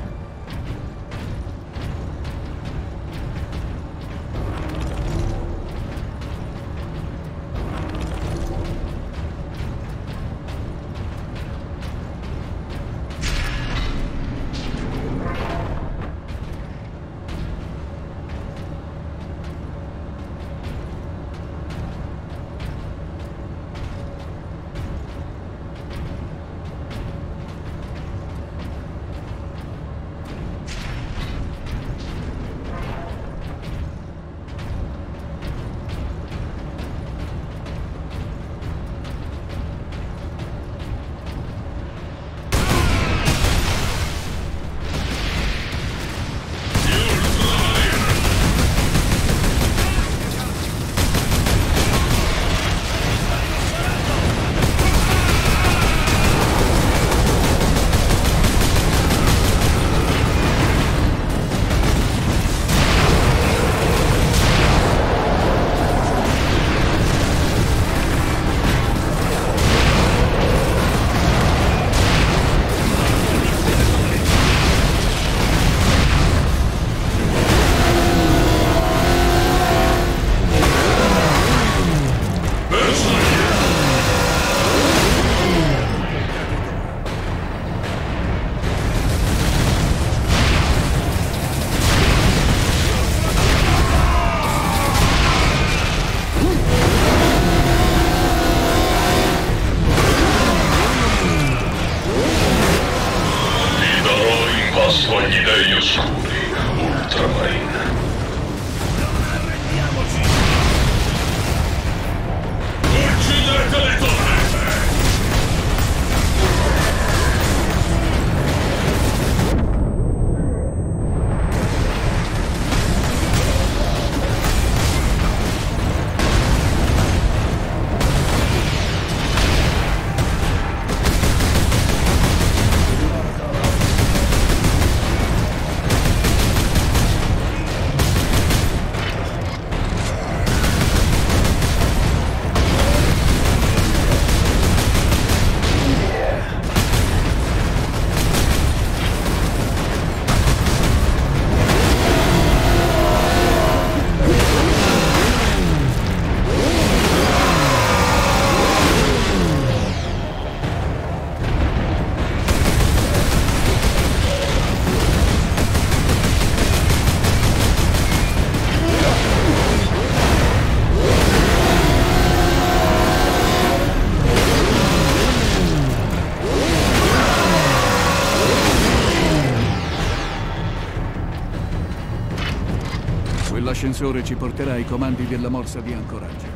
L'ascensore ci porterà ai comandi della morsa di ancoraggio.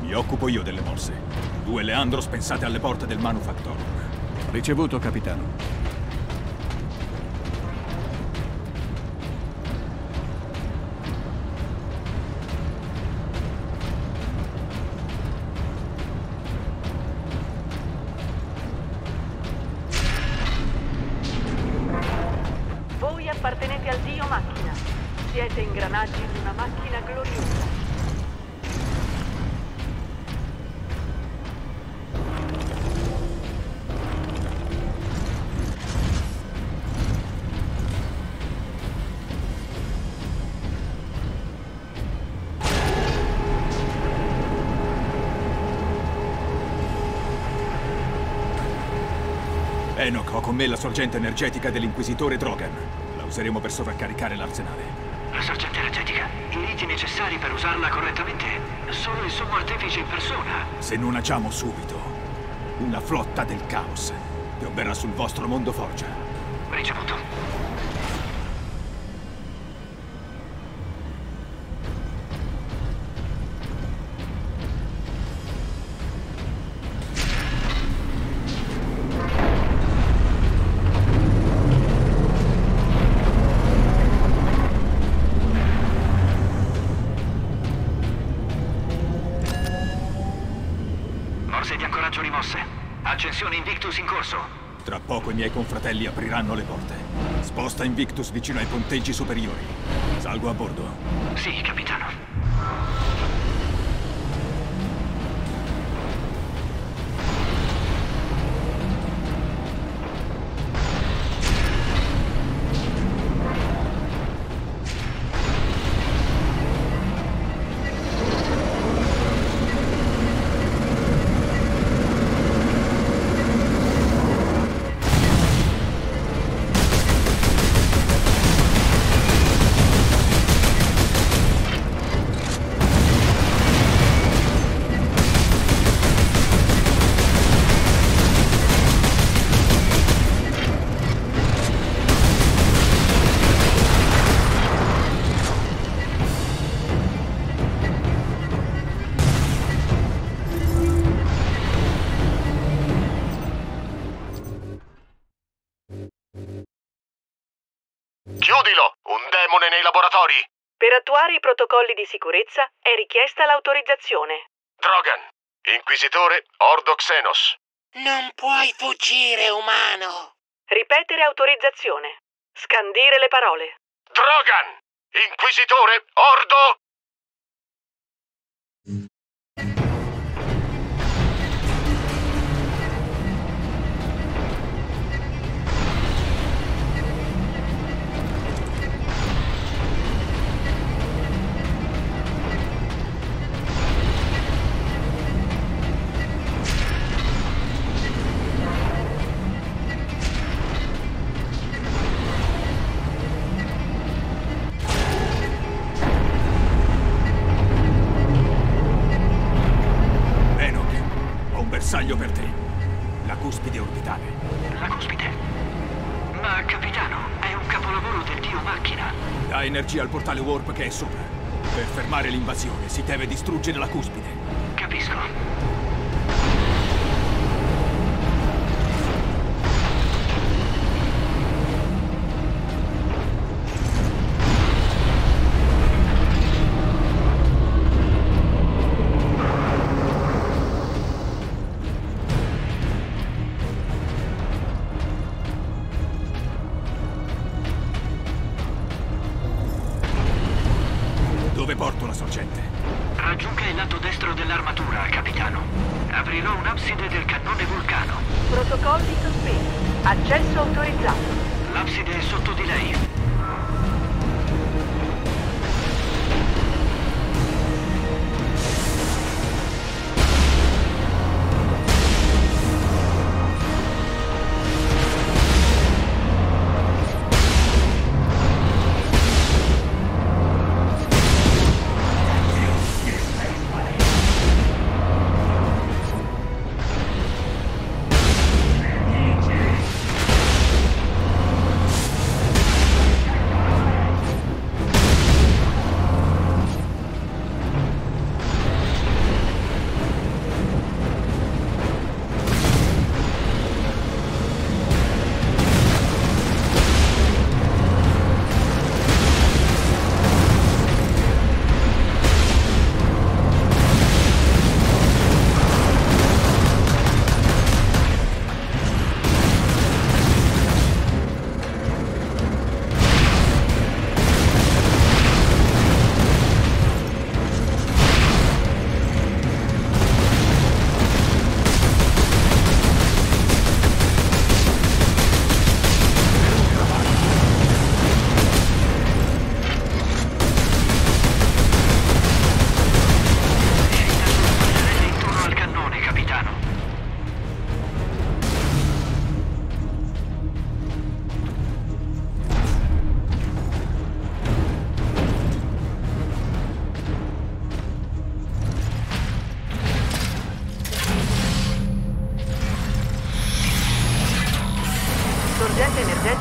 Mi occupo io delle morse. Due Leandros pensate alle porte del Manufactorum. Ricevuto, capitano. Enoch, ho con me la sorgente energetica dell'Inquisitore Drogan. La useremo per sovraccaricare l'arsenale. La sorgente energetica? I riti necessari per usarla correttamente? Solo il sommo artefice in persona. Se non agiamo subito, una flotta del caos piomberà sul vostro mondo forgia. Ricevuto. Invictus in corso. Tra poco i miei confratelli apriranno le porte. Sposta Invictus vicino ai ponteggi superiori. Salgo a bordo. Sì, capitano. Per attuare i protocolli di sicurezza è richiesta l'autorizzazione. Drogan, Inquisitore Ordo Xenos. Non puoi fuggire, umano. Ripetere autorizzazione. Scandire le parole. Drogan, Inquisitore Ordo... Bersaglio per te. La cuspide orbitale. La cuspide? Ma, capitano, è un capolavoro del dio macchina. Dà energia al portale Warp che è sopra. Per fermare l'invasione si deve distruggere la cuspide. Capisco.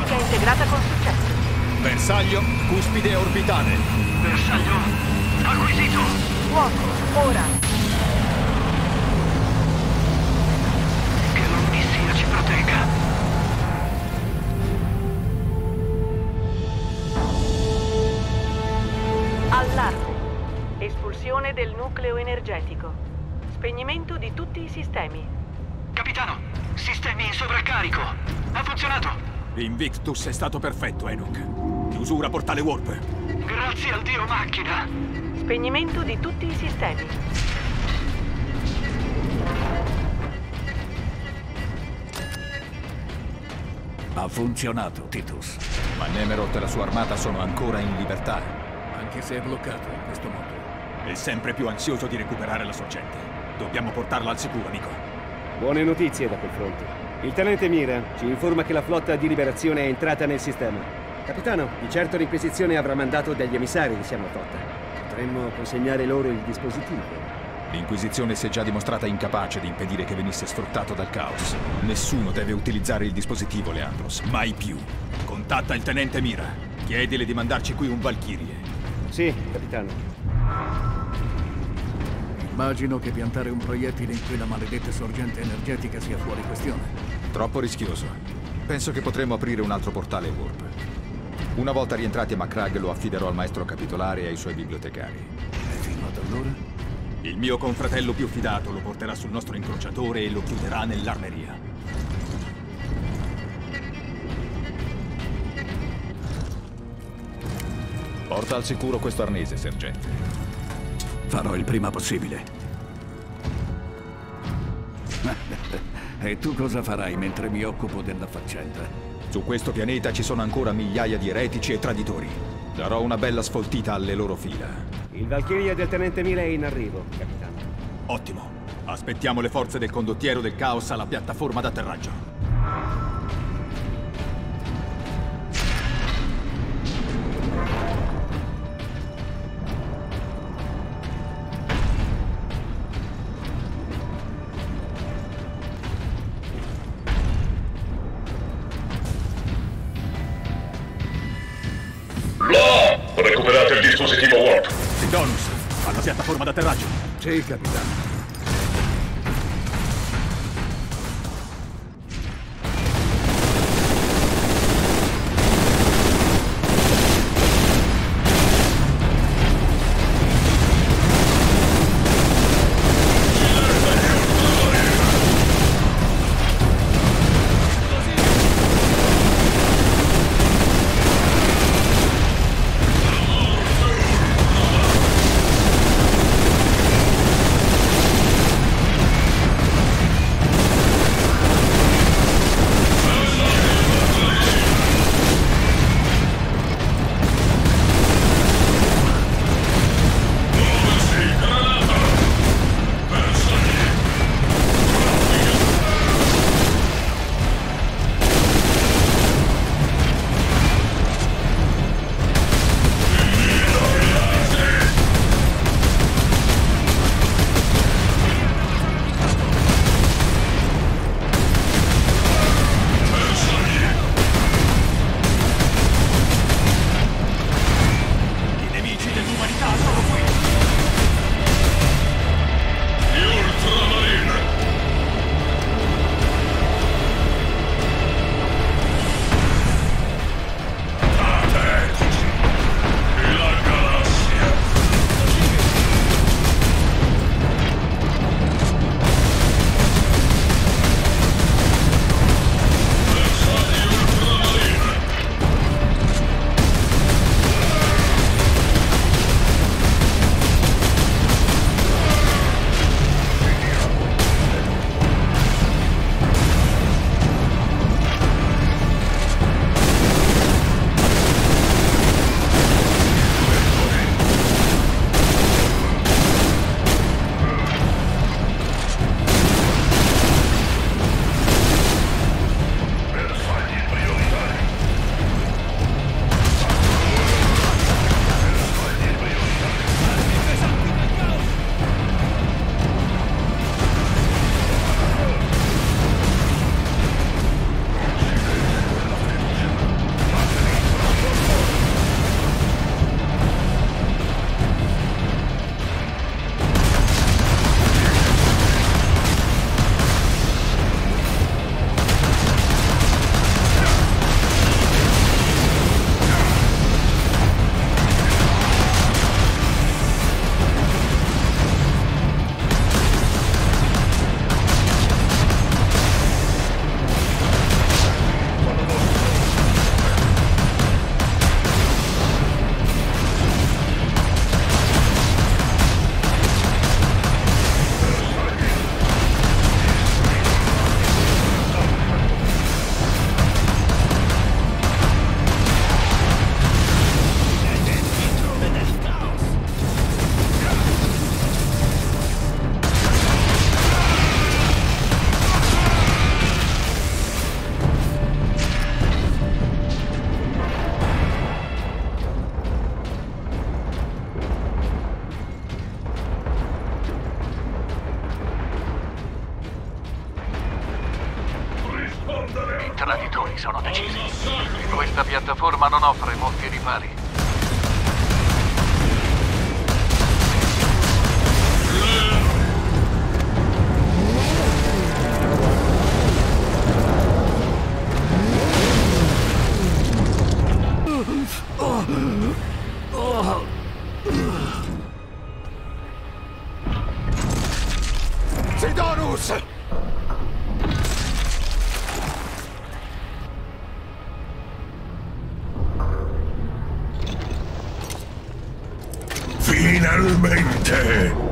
tattica integrata con successo. Bersaglio, cuspide orbitale. Bersaglio acquisito. Fuoco, ora. Che l'Omnissia ci protegga. Allarme. Espulsione del nucleo energetico. Spegnimento di tutti i sistemi. Capitano, sistemi in sovraccarico. Ha funzionato. Invictus è stato perfetto, Enoch. Chiusura portale Warp. Grazie al dio macchina. Spegnimento di tutti i sistemi. Ha funzionato, Titus. Ma Nemeroth e la sua armata sono ancora in libertà. Anche se è bloccato in questo modo. È sempre più ansioso di recuperare la sorgente. Dobbiamo portarla al sicuro, amico. Buone notizie da quel fronte. Il tenente Mira ci informa che la flotta di liberazione è entrata nel sistema. Capitano, di certo l'Inquisizione avrà mandato degli emissari, siamo a rotta. Potremmo consegnare loro il dispositivo. L'Inquisizione si è già dimostrata incapace di impedire che venisse sfruttato dal Caos. Nessuno deve utilizzare il dispositivo, Leandros. Mai più. Contatta il tenente Mira. Chiedile di mandarci qui un Valkyrie. Sì, capitano. Immagino che piantare un proiettile in quella maledetta sorgente energetica sia fuori questione. Troppo rischioso. Penso che potremmo aprire un altro portale Warp. Una volta rientrati a Macrag lo affiderò al maestro capitolare e ai suoi bibliotecari. E fino ad allora? Il mio confratello più fidato lo porterà sul nostro incrociatore e lo chiuderà nell'armeria. Porta al sicuro questo arnese, sergente. Farò il prima possibile. E tu cosa farai mentre mi occupo della faccenda? Su questo pianeta ci sono ancora migliaia di eretici e traditori. Darò una bella sfoltita alle loro fila. Il Valchiria del tenente Mira è in arrivo, capitano. Ottimo. Aspettiamo le forze del condottiero del Caos alla piattaforma d'atterraggio. Atterraggio. Sì, capitano. decisi. Questa piattaforma non offre molti ripari. Sidonus! Finalmente!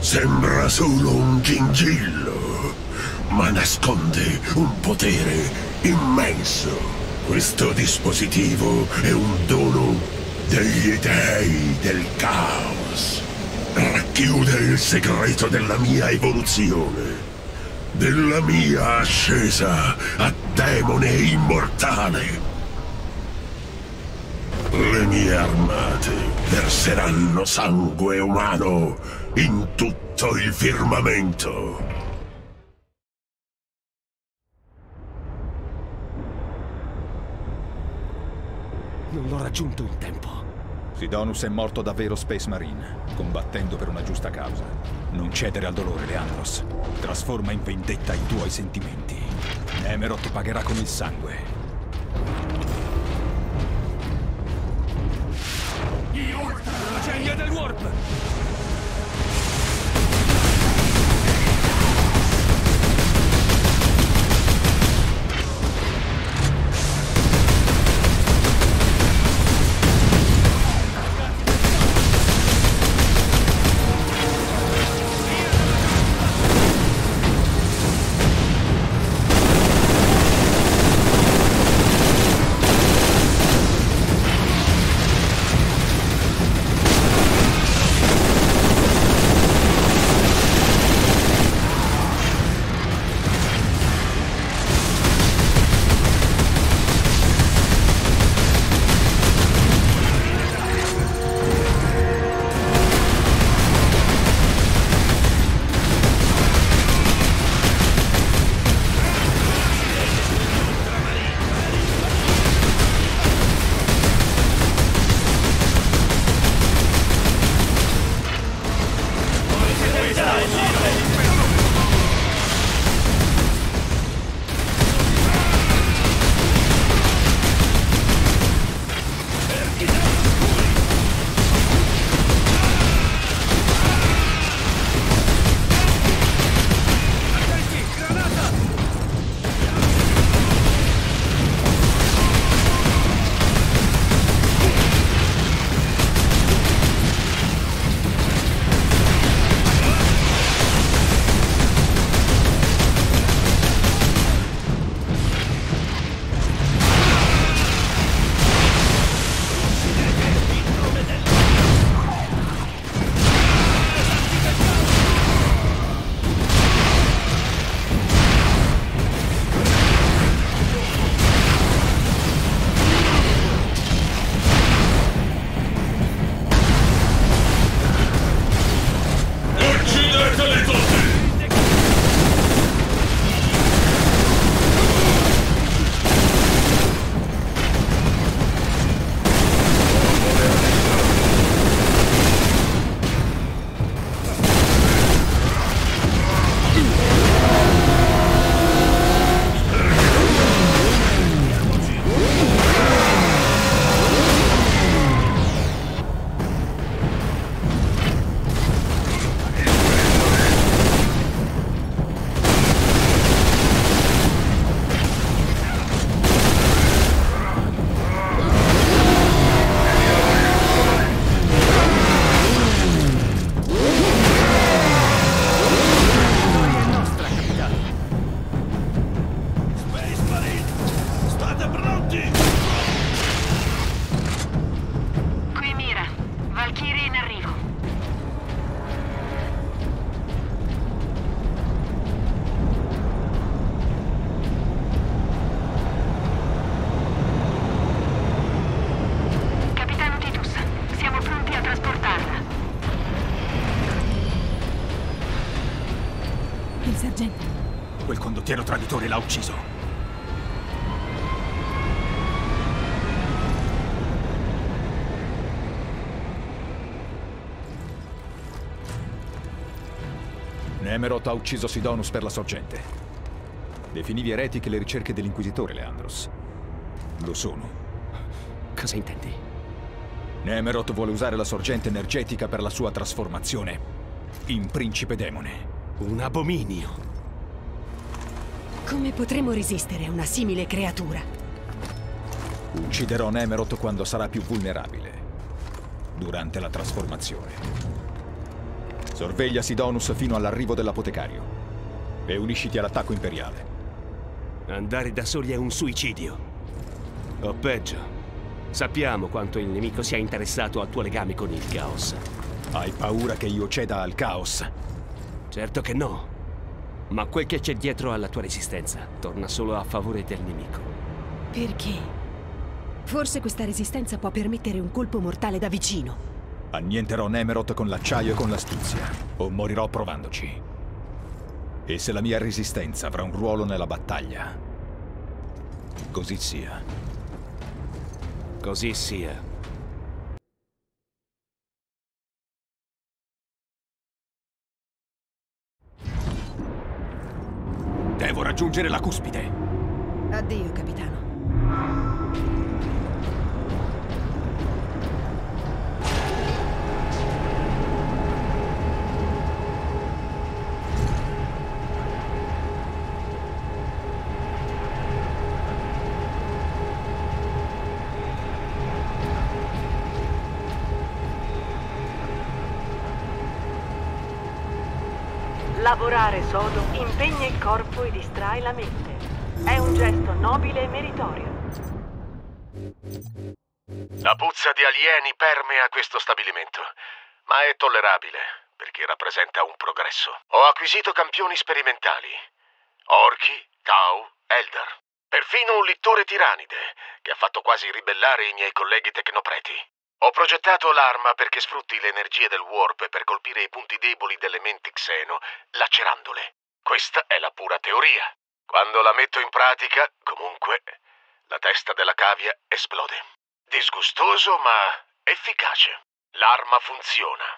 Sembra solo un gingillo, ma nasconde un potere immenso. Questo dispositivo è un dono degli dei del Caos. Racchiude il segreto della mia evoluzione, della mia ascesa a demone immortale. Le mie armate verseranno sangue umano in tutto il firmamento. Non l'ho raggiunto in tempo. Sidonus è morto davvero Space Marine, combattendo per una giusta causa. Non cedere al dolore, Leandros. Trasforma in vendetta i tuoi sentimenti. Nemeroth pagherà con il sangue. Gli del Warp! guerriero traditore l'ha ucciso. Nemeroth ha ucciso Sidonus per la sorgente. Definivi eretiche le ricerche dell'Inquisitore, Leandros. Lo sono. Cosa intendi? Nemeroth vuole usare la sorgente energetica per la sua trasformazione in principe demone. Un abominio. Come potremo resistere a una simile creatura? Ucciderò Nemeroth quando sarà più vulnerabile, durante la trasformazione. Sorveglia Sidonus fino all'arrivo dell'apotecario e unisciti all'attacco imperiale. Andare da soli è un suicidio. O peggio. Sappiamo quanto il nemico sia interessato al tuo legame con il Chaos. Hai paura che io ceda al Chaos? Certo che no. Ma quel che c'è dietro alla tua resistenza torna solo a favore del nemico. Perché? Forse questa resistenza può permettere un colpo mortale da vicino. Annienterò Nemeroth con l'acciaio e con l'astuzia, o morirò provandoci. E se la mia resistenza avrà un ruolo nella battaglia, così sia. Così sia. Devo raggiungere la cuspide. Addio, capitano. Lavorare sodo impegna il corpo e distrae la mente. È un gesto nobile e meritorio. La puzza di alieni permea questo stabilimento, ma è tollerabile perché rappresenta un progresso. Ho acquisito campioni sperimentali, Orchi, Tau, Eldar. Perfino un littore tiranide che ha fatto quasi ribellare i miei colleghi tecnopreti. Ho progettato l'arma perché sfrutti le energie del Warp per colpire i punti deboli delle menti Xeno, lacerandole. Questa è la pura teoria. Quando la metto in pratica, comunque, la testa della cavia esplode. Disgustoso, ma efficace. L'arma funziona.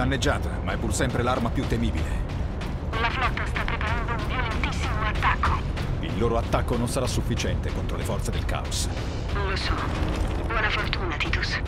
danneggiata, ma è pur sempre l'arma più temibile. La flotta sta preparando un violentissimo attacco. Il loro attacco non sarà sufficiente contro le forze del caos. Lo so. Buona fortuna, Titus.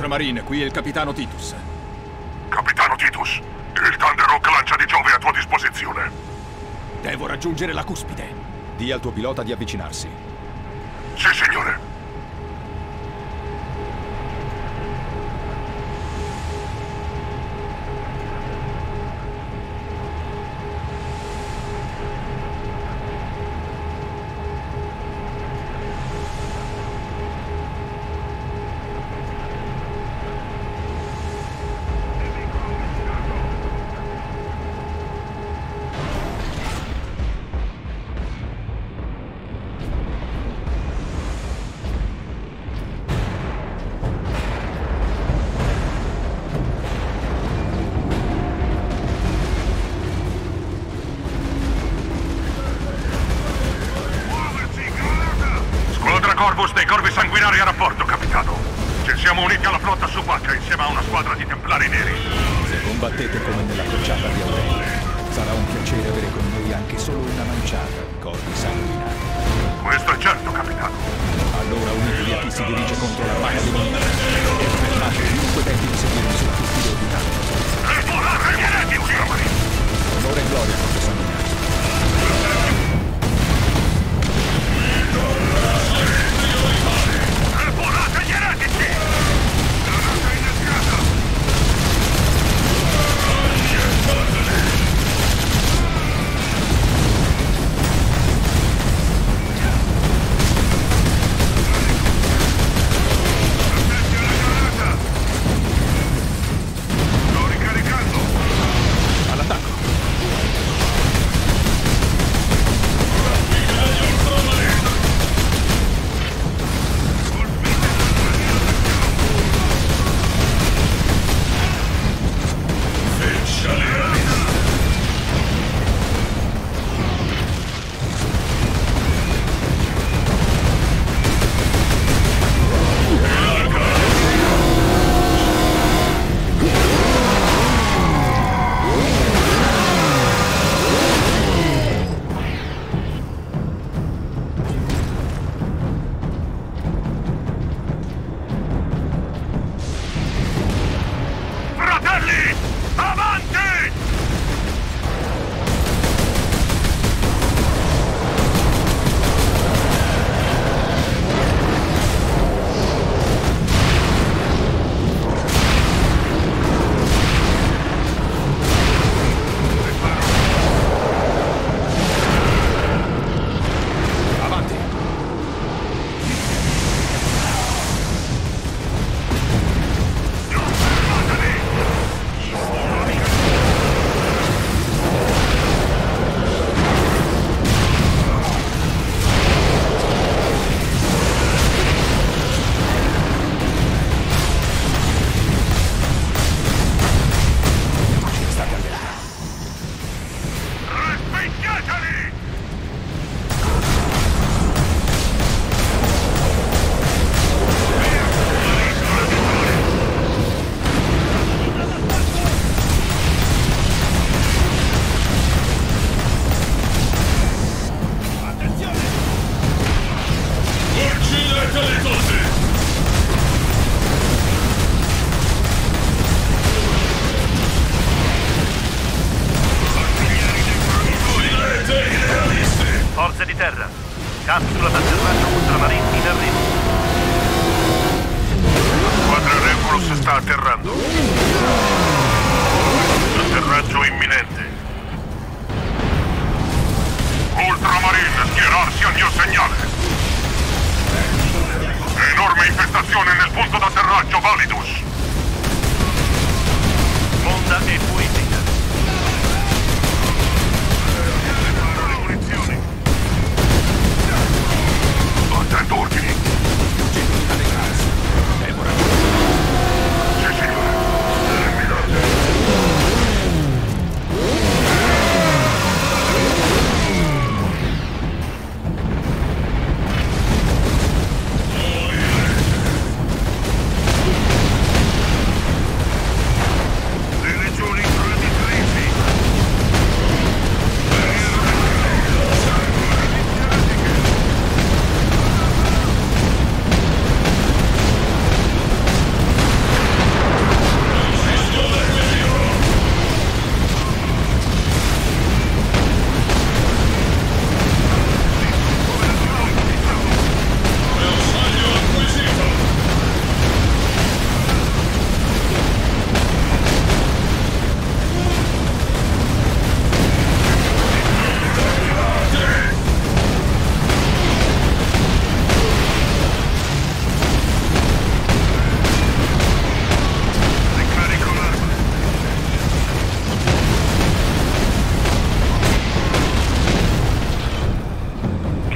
Ultramarine, qui è il capitano Titus. Capitano Titus, il Thunder Rock lancia di Giove a tua disposizione. Devo raggiungere la cuspide. Dì al tuo pilota di avvicinarsi. Sì, signore. Dei corvi sanguinari a rapporto, capitano. Ci siamo uniti alla flotta subacquea insieme a una squadra di templari neri. Se combattete come nella crociata di Aurelio, sarà un piacere avere con noi anche solo una manciata di corvi sanguinari. Questo è certo, capitano. Allora unitevi a chi si dirige contro la maglia di Mira e fermate chiunque tenti di seguire sul cupido di Tau. Onore e gloria, corvi sanguinari.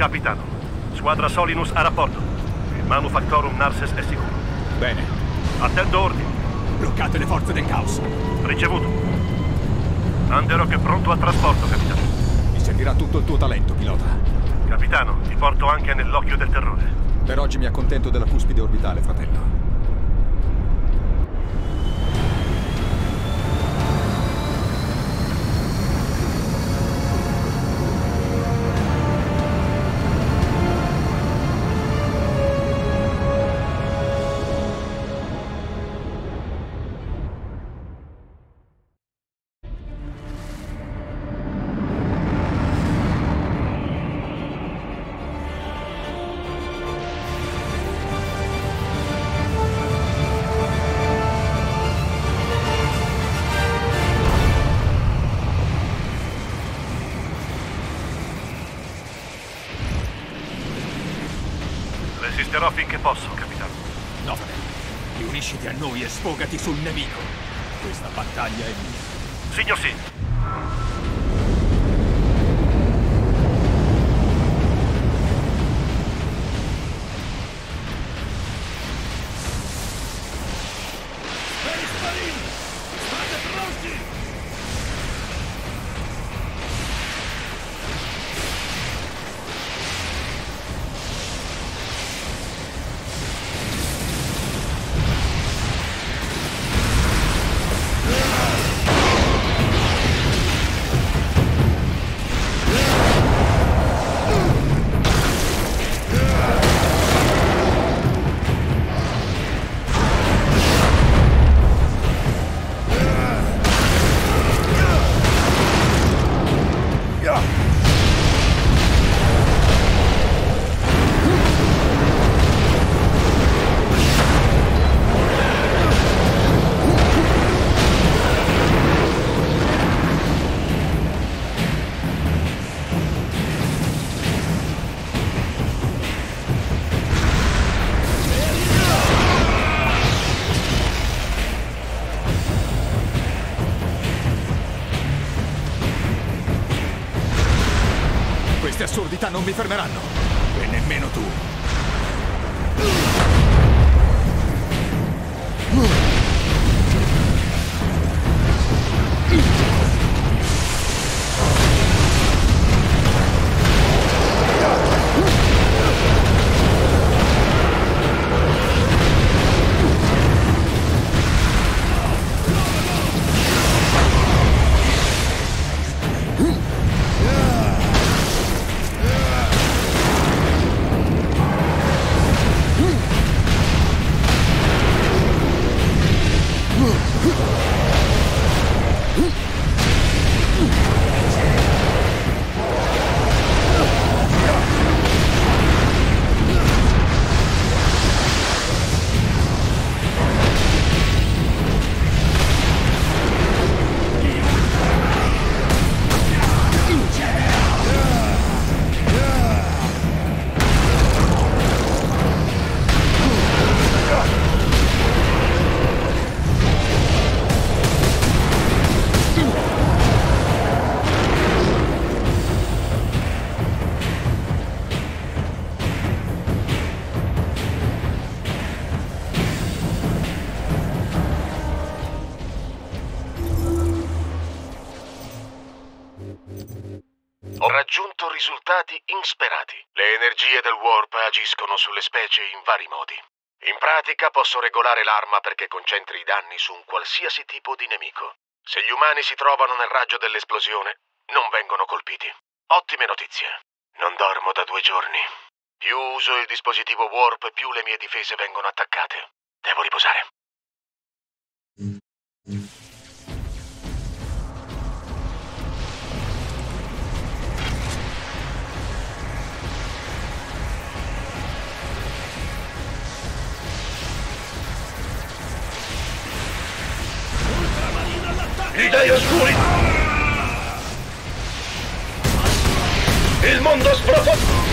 capitano. Squadra Solinus a rapporto. Il Manufactorum Narses è sicuro. Bene. Attendo ordini. Bloccate le forze del caos. Ricevuto. Anderok è pronto al trasporto, capitano. Mi servirà tutto il tuo talento, pilota. Capitano, ti porto anche nell'occhio del terrore. Per oggi mi accontento della cuspide orbitale, fratello. Resisterò finché posso, capitano. No, fratello. Ti unisciti a noi e sfogati sul nemico. Questa battaglia è mia. Signor sì. Assurdità non mi fermeranno, e nemmeno tu. Risultati insperati. Le energie del Warp agiscono sulle specie in vari modi. In pratica posso regolare l'arma perché concentri i danni su un qualsiasi tipo di nemico. Se gli umani si trovano nel raggio dell'esplosione, non vengono colpiti. Ottime notizie. Non dormo da due giorni. Più uso il dispositivo Warp, più le mie difese vengono attaccate. Devo riposare. Gli dei oscuri! Il mondo sprofondato!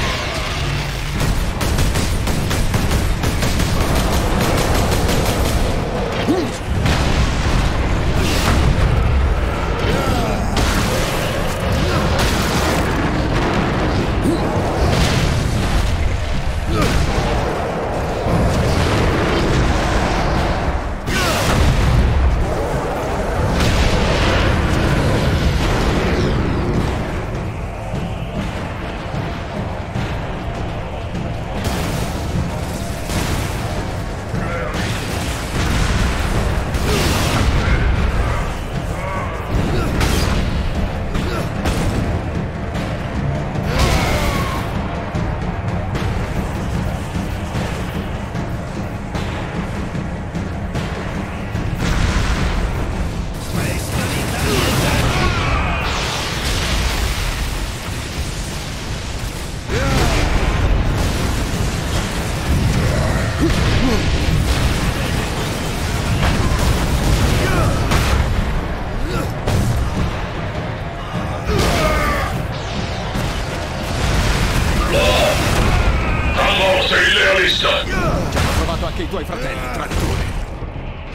No, sei lealista! Ci hanno provato anche i tuoi fratelli, traditori.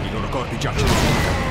I loro corpi giacciono.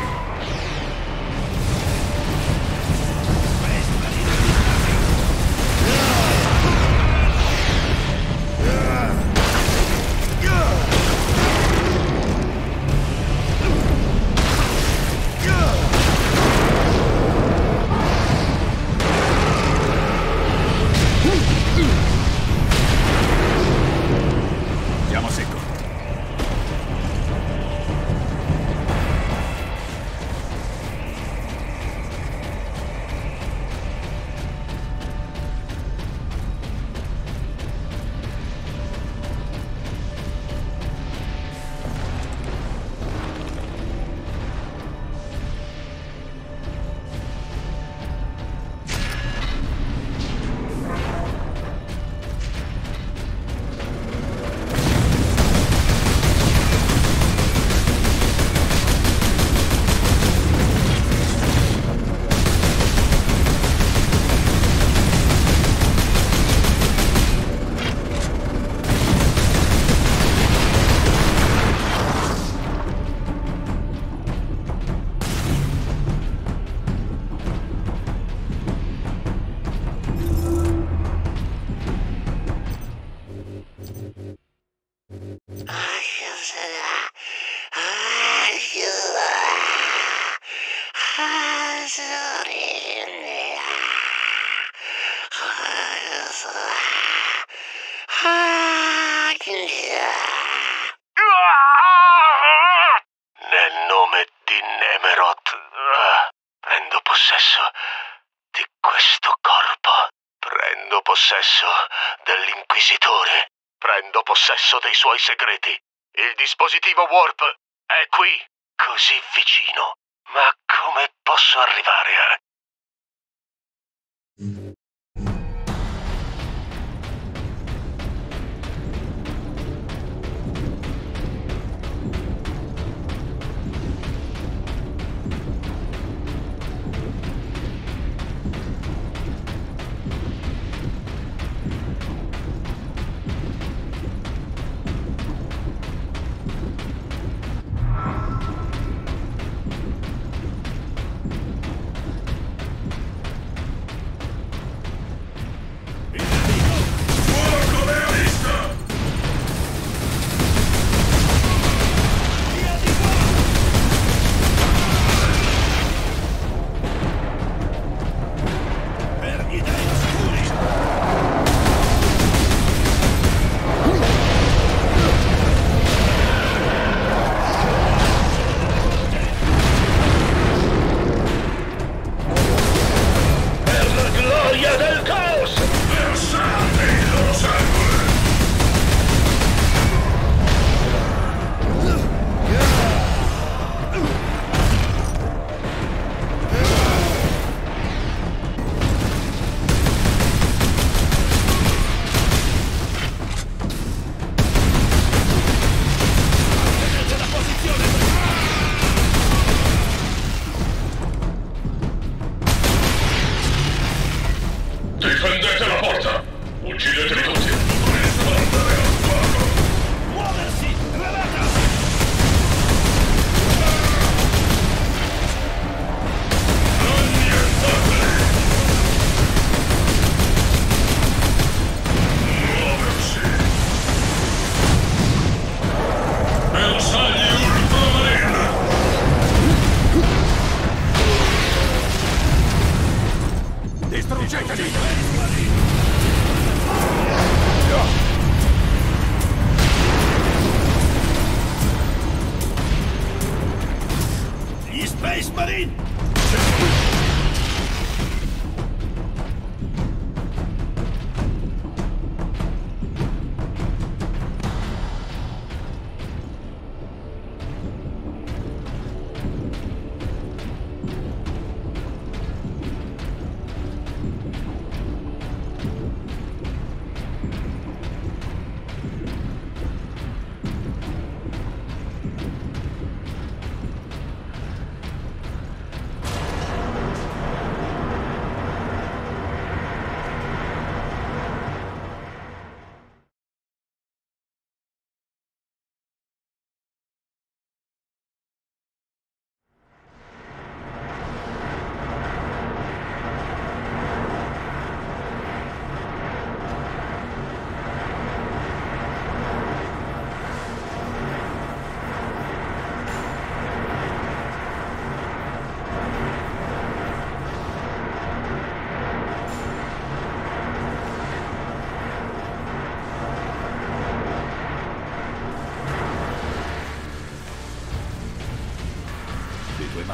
Dei suoi segreti. Il dispositivo Warp è qui, così vicino. Ma come posso arrivare a...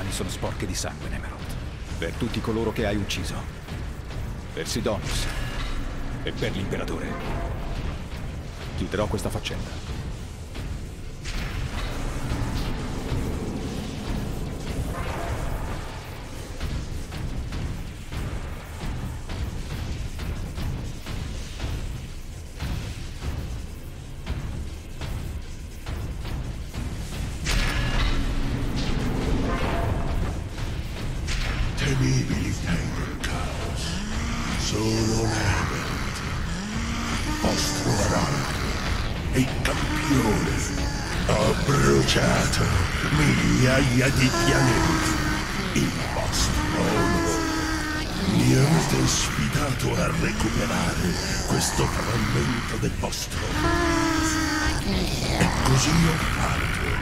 mani sono sporche di sangue, Nemeroth. Per tutti coloro che hai ucciso. Per Sidonus. E per l'imperatore. Chiuderò questa faccenda. Di pianeti, il vostro oro. Mi avete sfidato a recuperare questo frammento del vostro oro. E così ho fatto.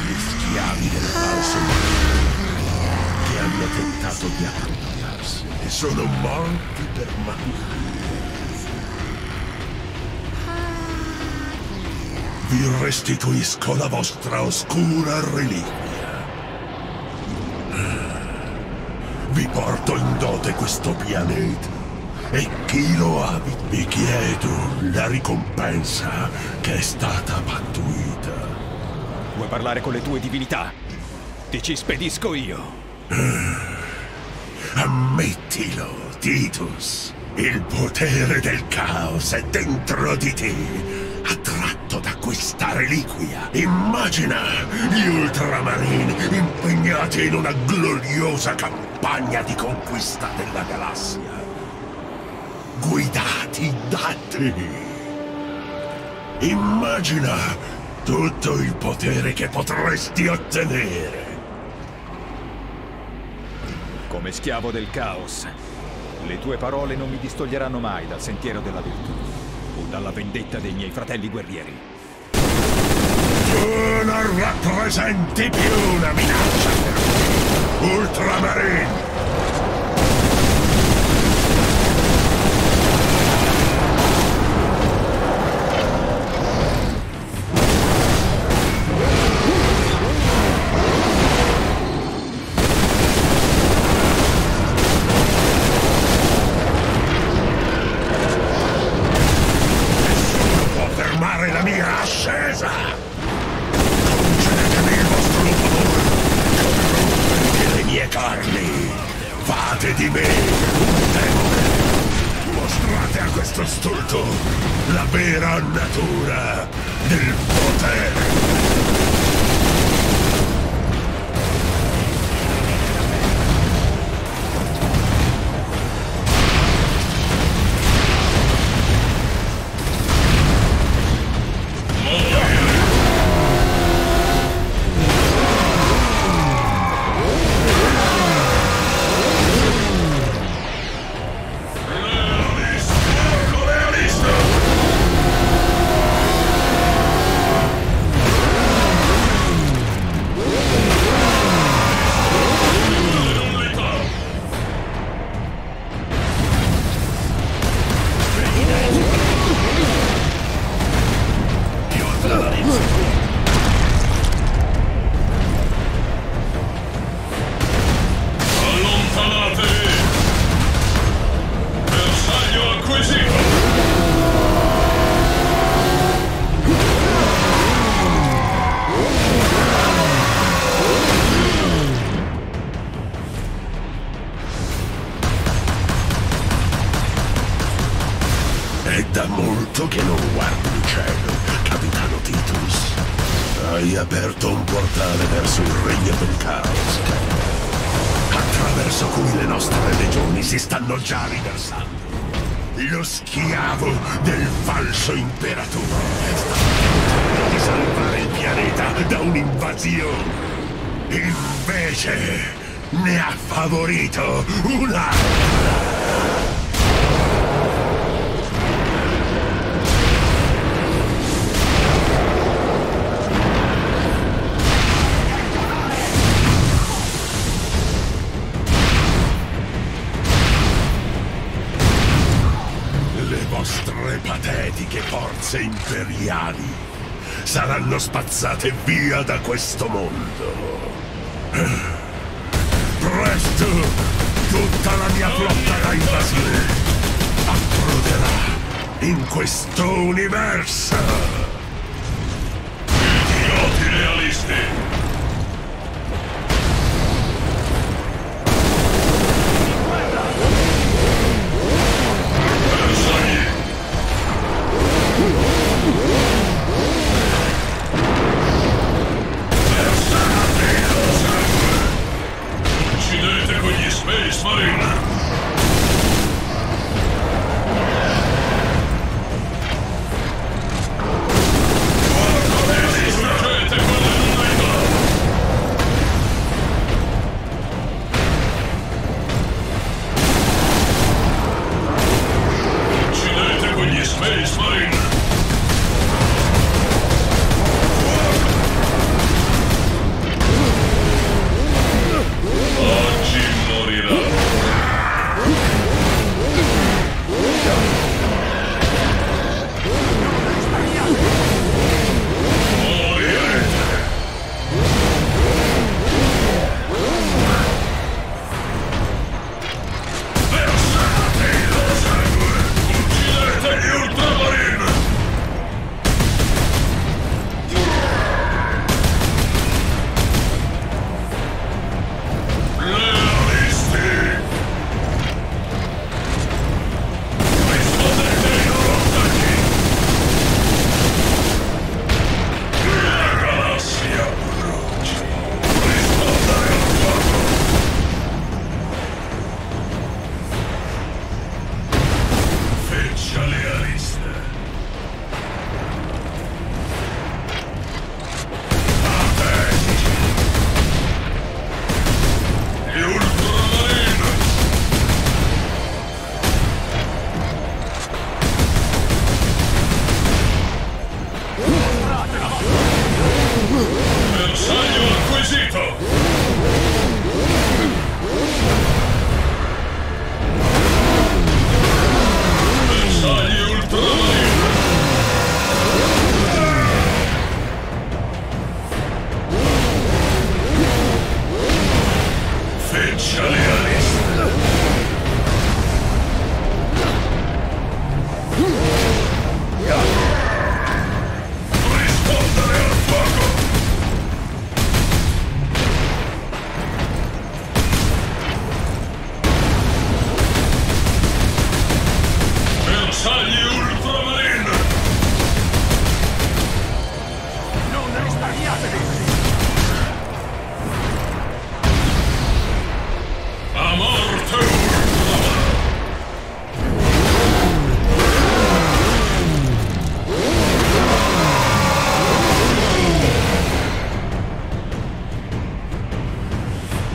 Gli schiavi delle false morte che hanno tentato di appropriarsi e sono morti per mano. Vi restituisco la vostra oscura reliquia. Vi porto in dote questo pianeta e chi lo abita. Vi chiedo la ricompensa che è stata pattuita. Vuoi parlare con le tue divinità? Ti ci spedisco io. Ammettilo, Titus. Il potere del caos è dentro di te. Attratto da questa reliquia, immagina gli Ultramarine impegnati in una gloriosa campagna di conquista della galassia, guidati da te. Immagina tutto il potere che potresti ottenere. Come schiavo del caos, le tue parole non mi distoglieranno mai dal sentiero della virtù. O dalla vendetta dei miei fratelli guerrieri. Tu non rappresenti più una minaccia per me, Ultramarine! Imperiali saranno spazzate via da questo mondo. Presto, tutta la mia flotta da invasione approderà in questo universo. Idioti realisti!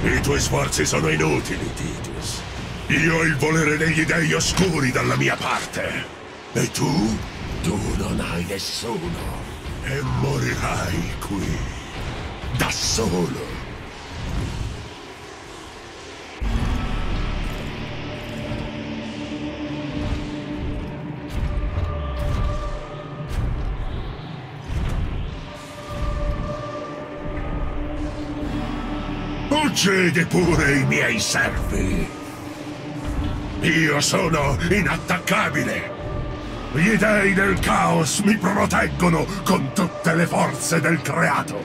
I tuoi sforzi sono inutili, Titus. Io ho il volere degli dei oscuri dalla mia parte. E tu? Tu non hai nessuno. E morirai qui, da solo. Uccidi pure i miei servi! Io sono inattaccabile! Gli dei del Caos mi proteggono con tutte le forze del creato!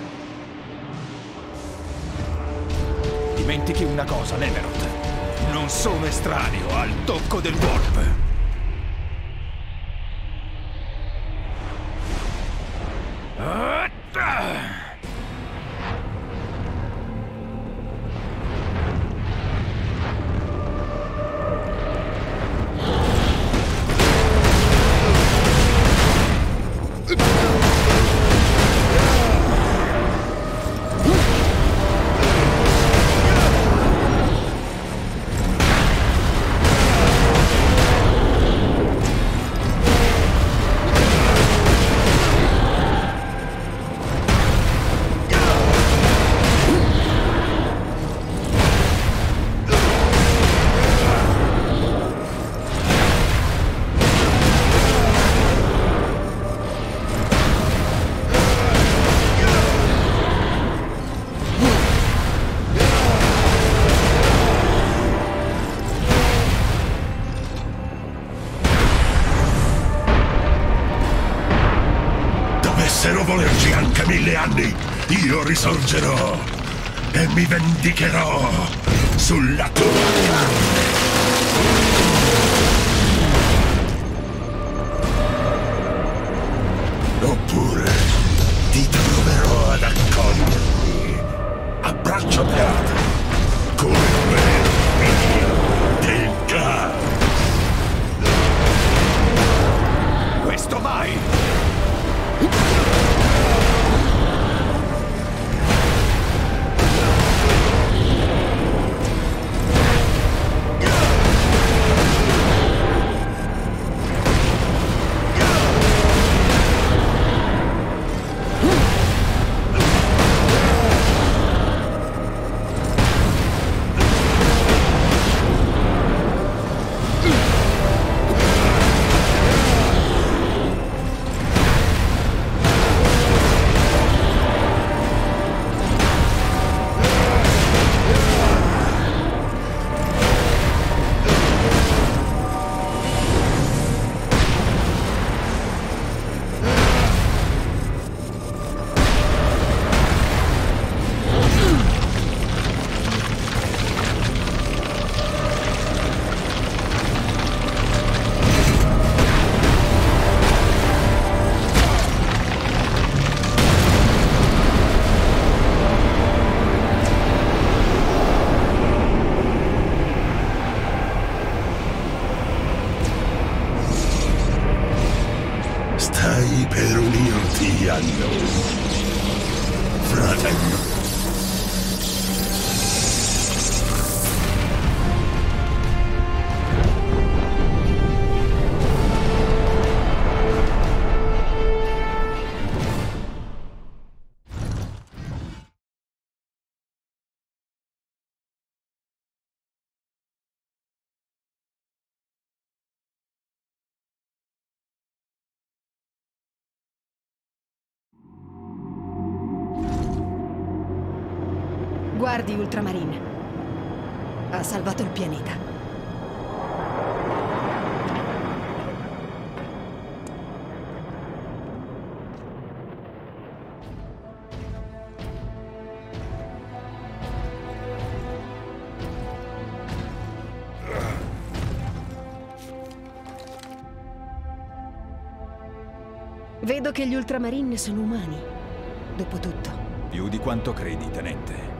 Dimentichi una cosa, Nemeroth. Non sono estraneo al tocco del Warp! dovessero volerci anche mille anni, io risorgerò e mi vendicherò sulla tua carne. Oppure ti troverò ad accogliermi a braccia aperte come un figlio del cane. Questo vai! Guardi, Ultramarine. Ha salvato il pianeta. Vedo che gli Ultramarine sono umani, dopo tutto. Più di quanto credi, tenente.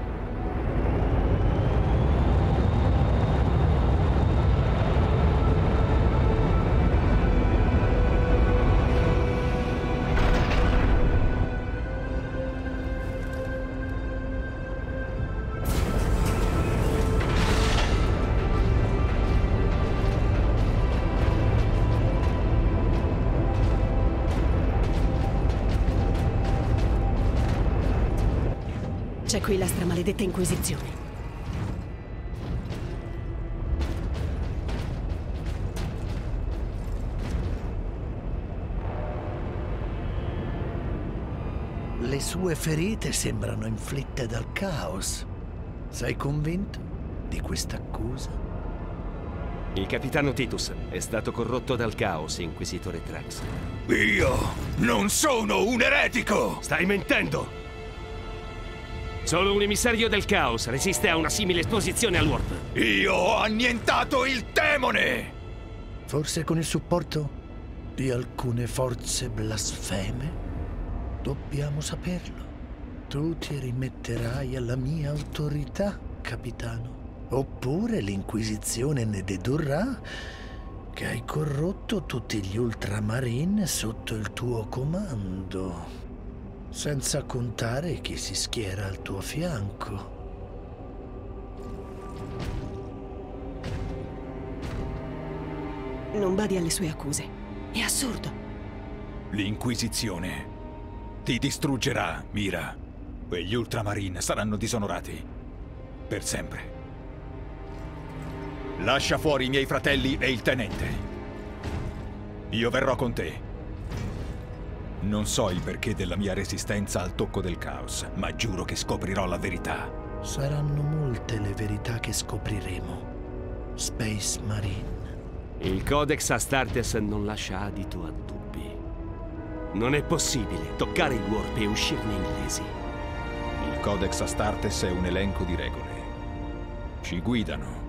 C'è qui la stramaledetta Inquisizione. Le sue ferite sembrano inflitte dal Chaos. Sei convinto di questa accusa? Il capitano Titus è stato corrotto dal Chaos, Inquisitore Trax. Io non sono un eretico! Stai mentendo! Solo un emissario del Caos resiste a una simile esposizione al Warp. Io ho annientato il demone! Forse con il supporto di alcune forze blasfeme? Dobbiamo saperlo. Tu ti rimetterai alla mia autorità, capitano. Oppure l'Inquisizione ne dedurrà che hai corrotto tutti gli Ultramarine sotto il tuo comando. Senza contare chi si schiera al tuo fianco. Non badi alle sue accuse. È assurdo. L'Inquisizione ti distruggerà, Mira. E gli Ultramarine saranno disonorati. Per sempre. Lascia fuori i miei fratelli e il tenente. Io verrò con te. Non so il perché della mia resistenza al tocco del Caos, ma giuro che scoprirò la verità. Saranno molte le verità che scopriremo, Space Marine. Il Codex Astartes non lascia adito a dubbi. Non è possibile toccare il Warp e uscirne illesi. Il Codex Astartes è un elenco di regole. Ci guidano.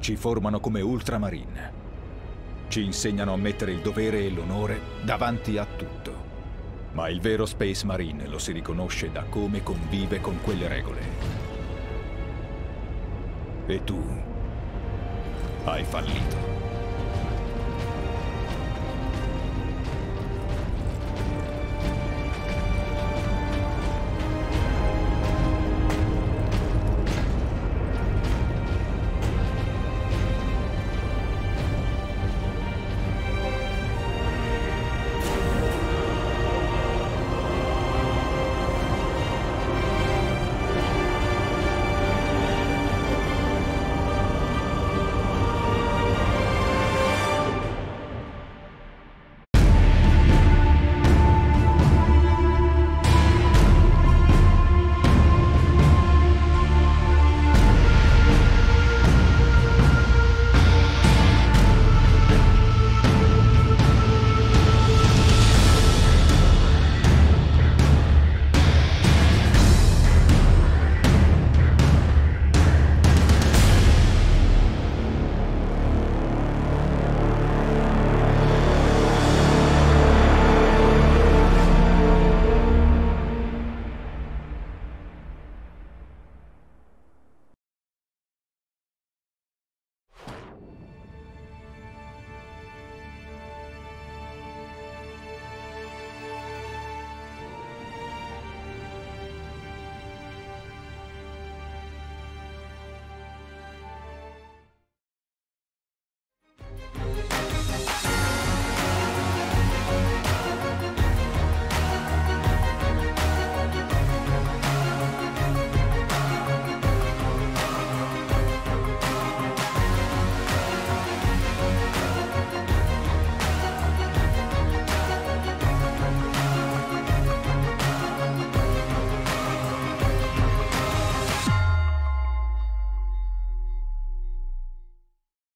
Ci formano come Ultramarine. Ci insegnano a mettere il dovere e l'onore davanti a tutto. Ma il vero Space Marine lo si riconosce da come convive con quelle regole. E tu hai fallito.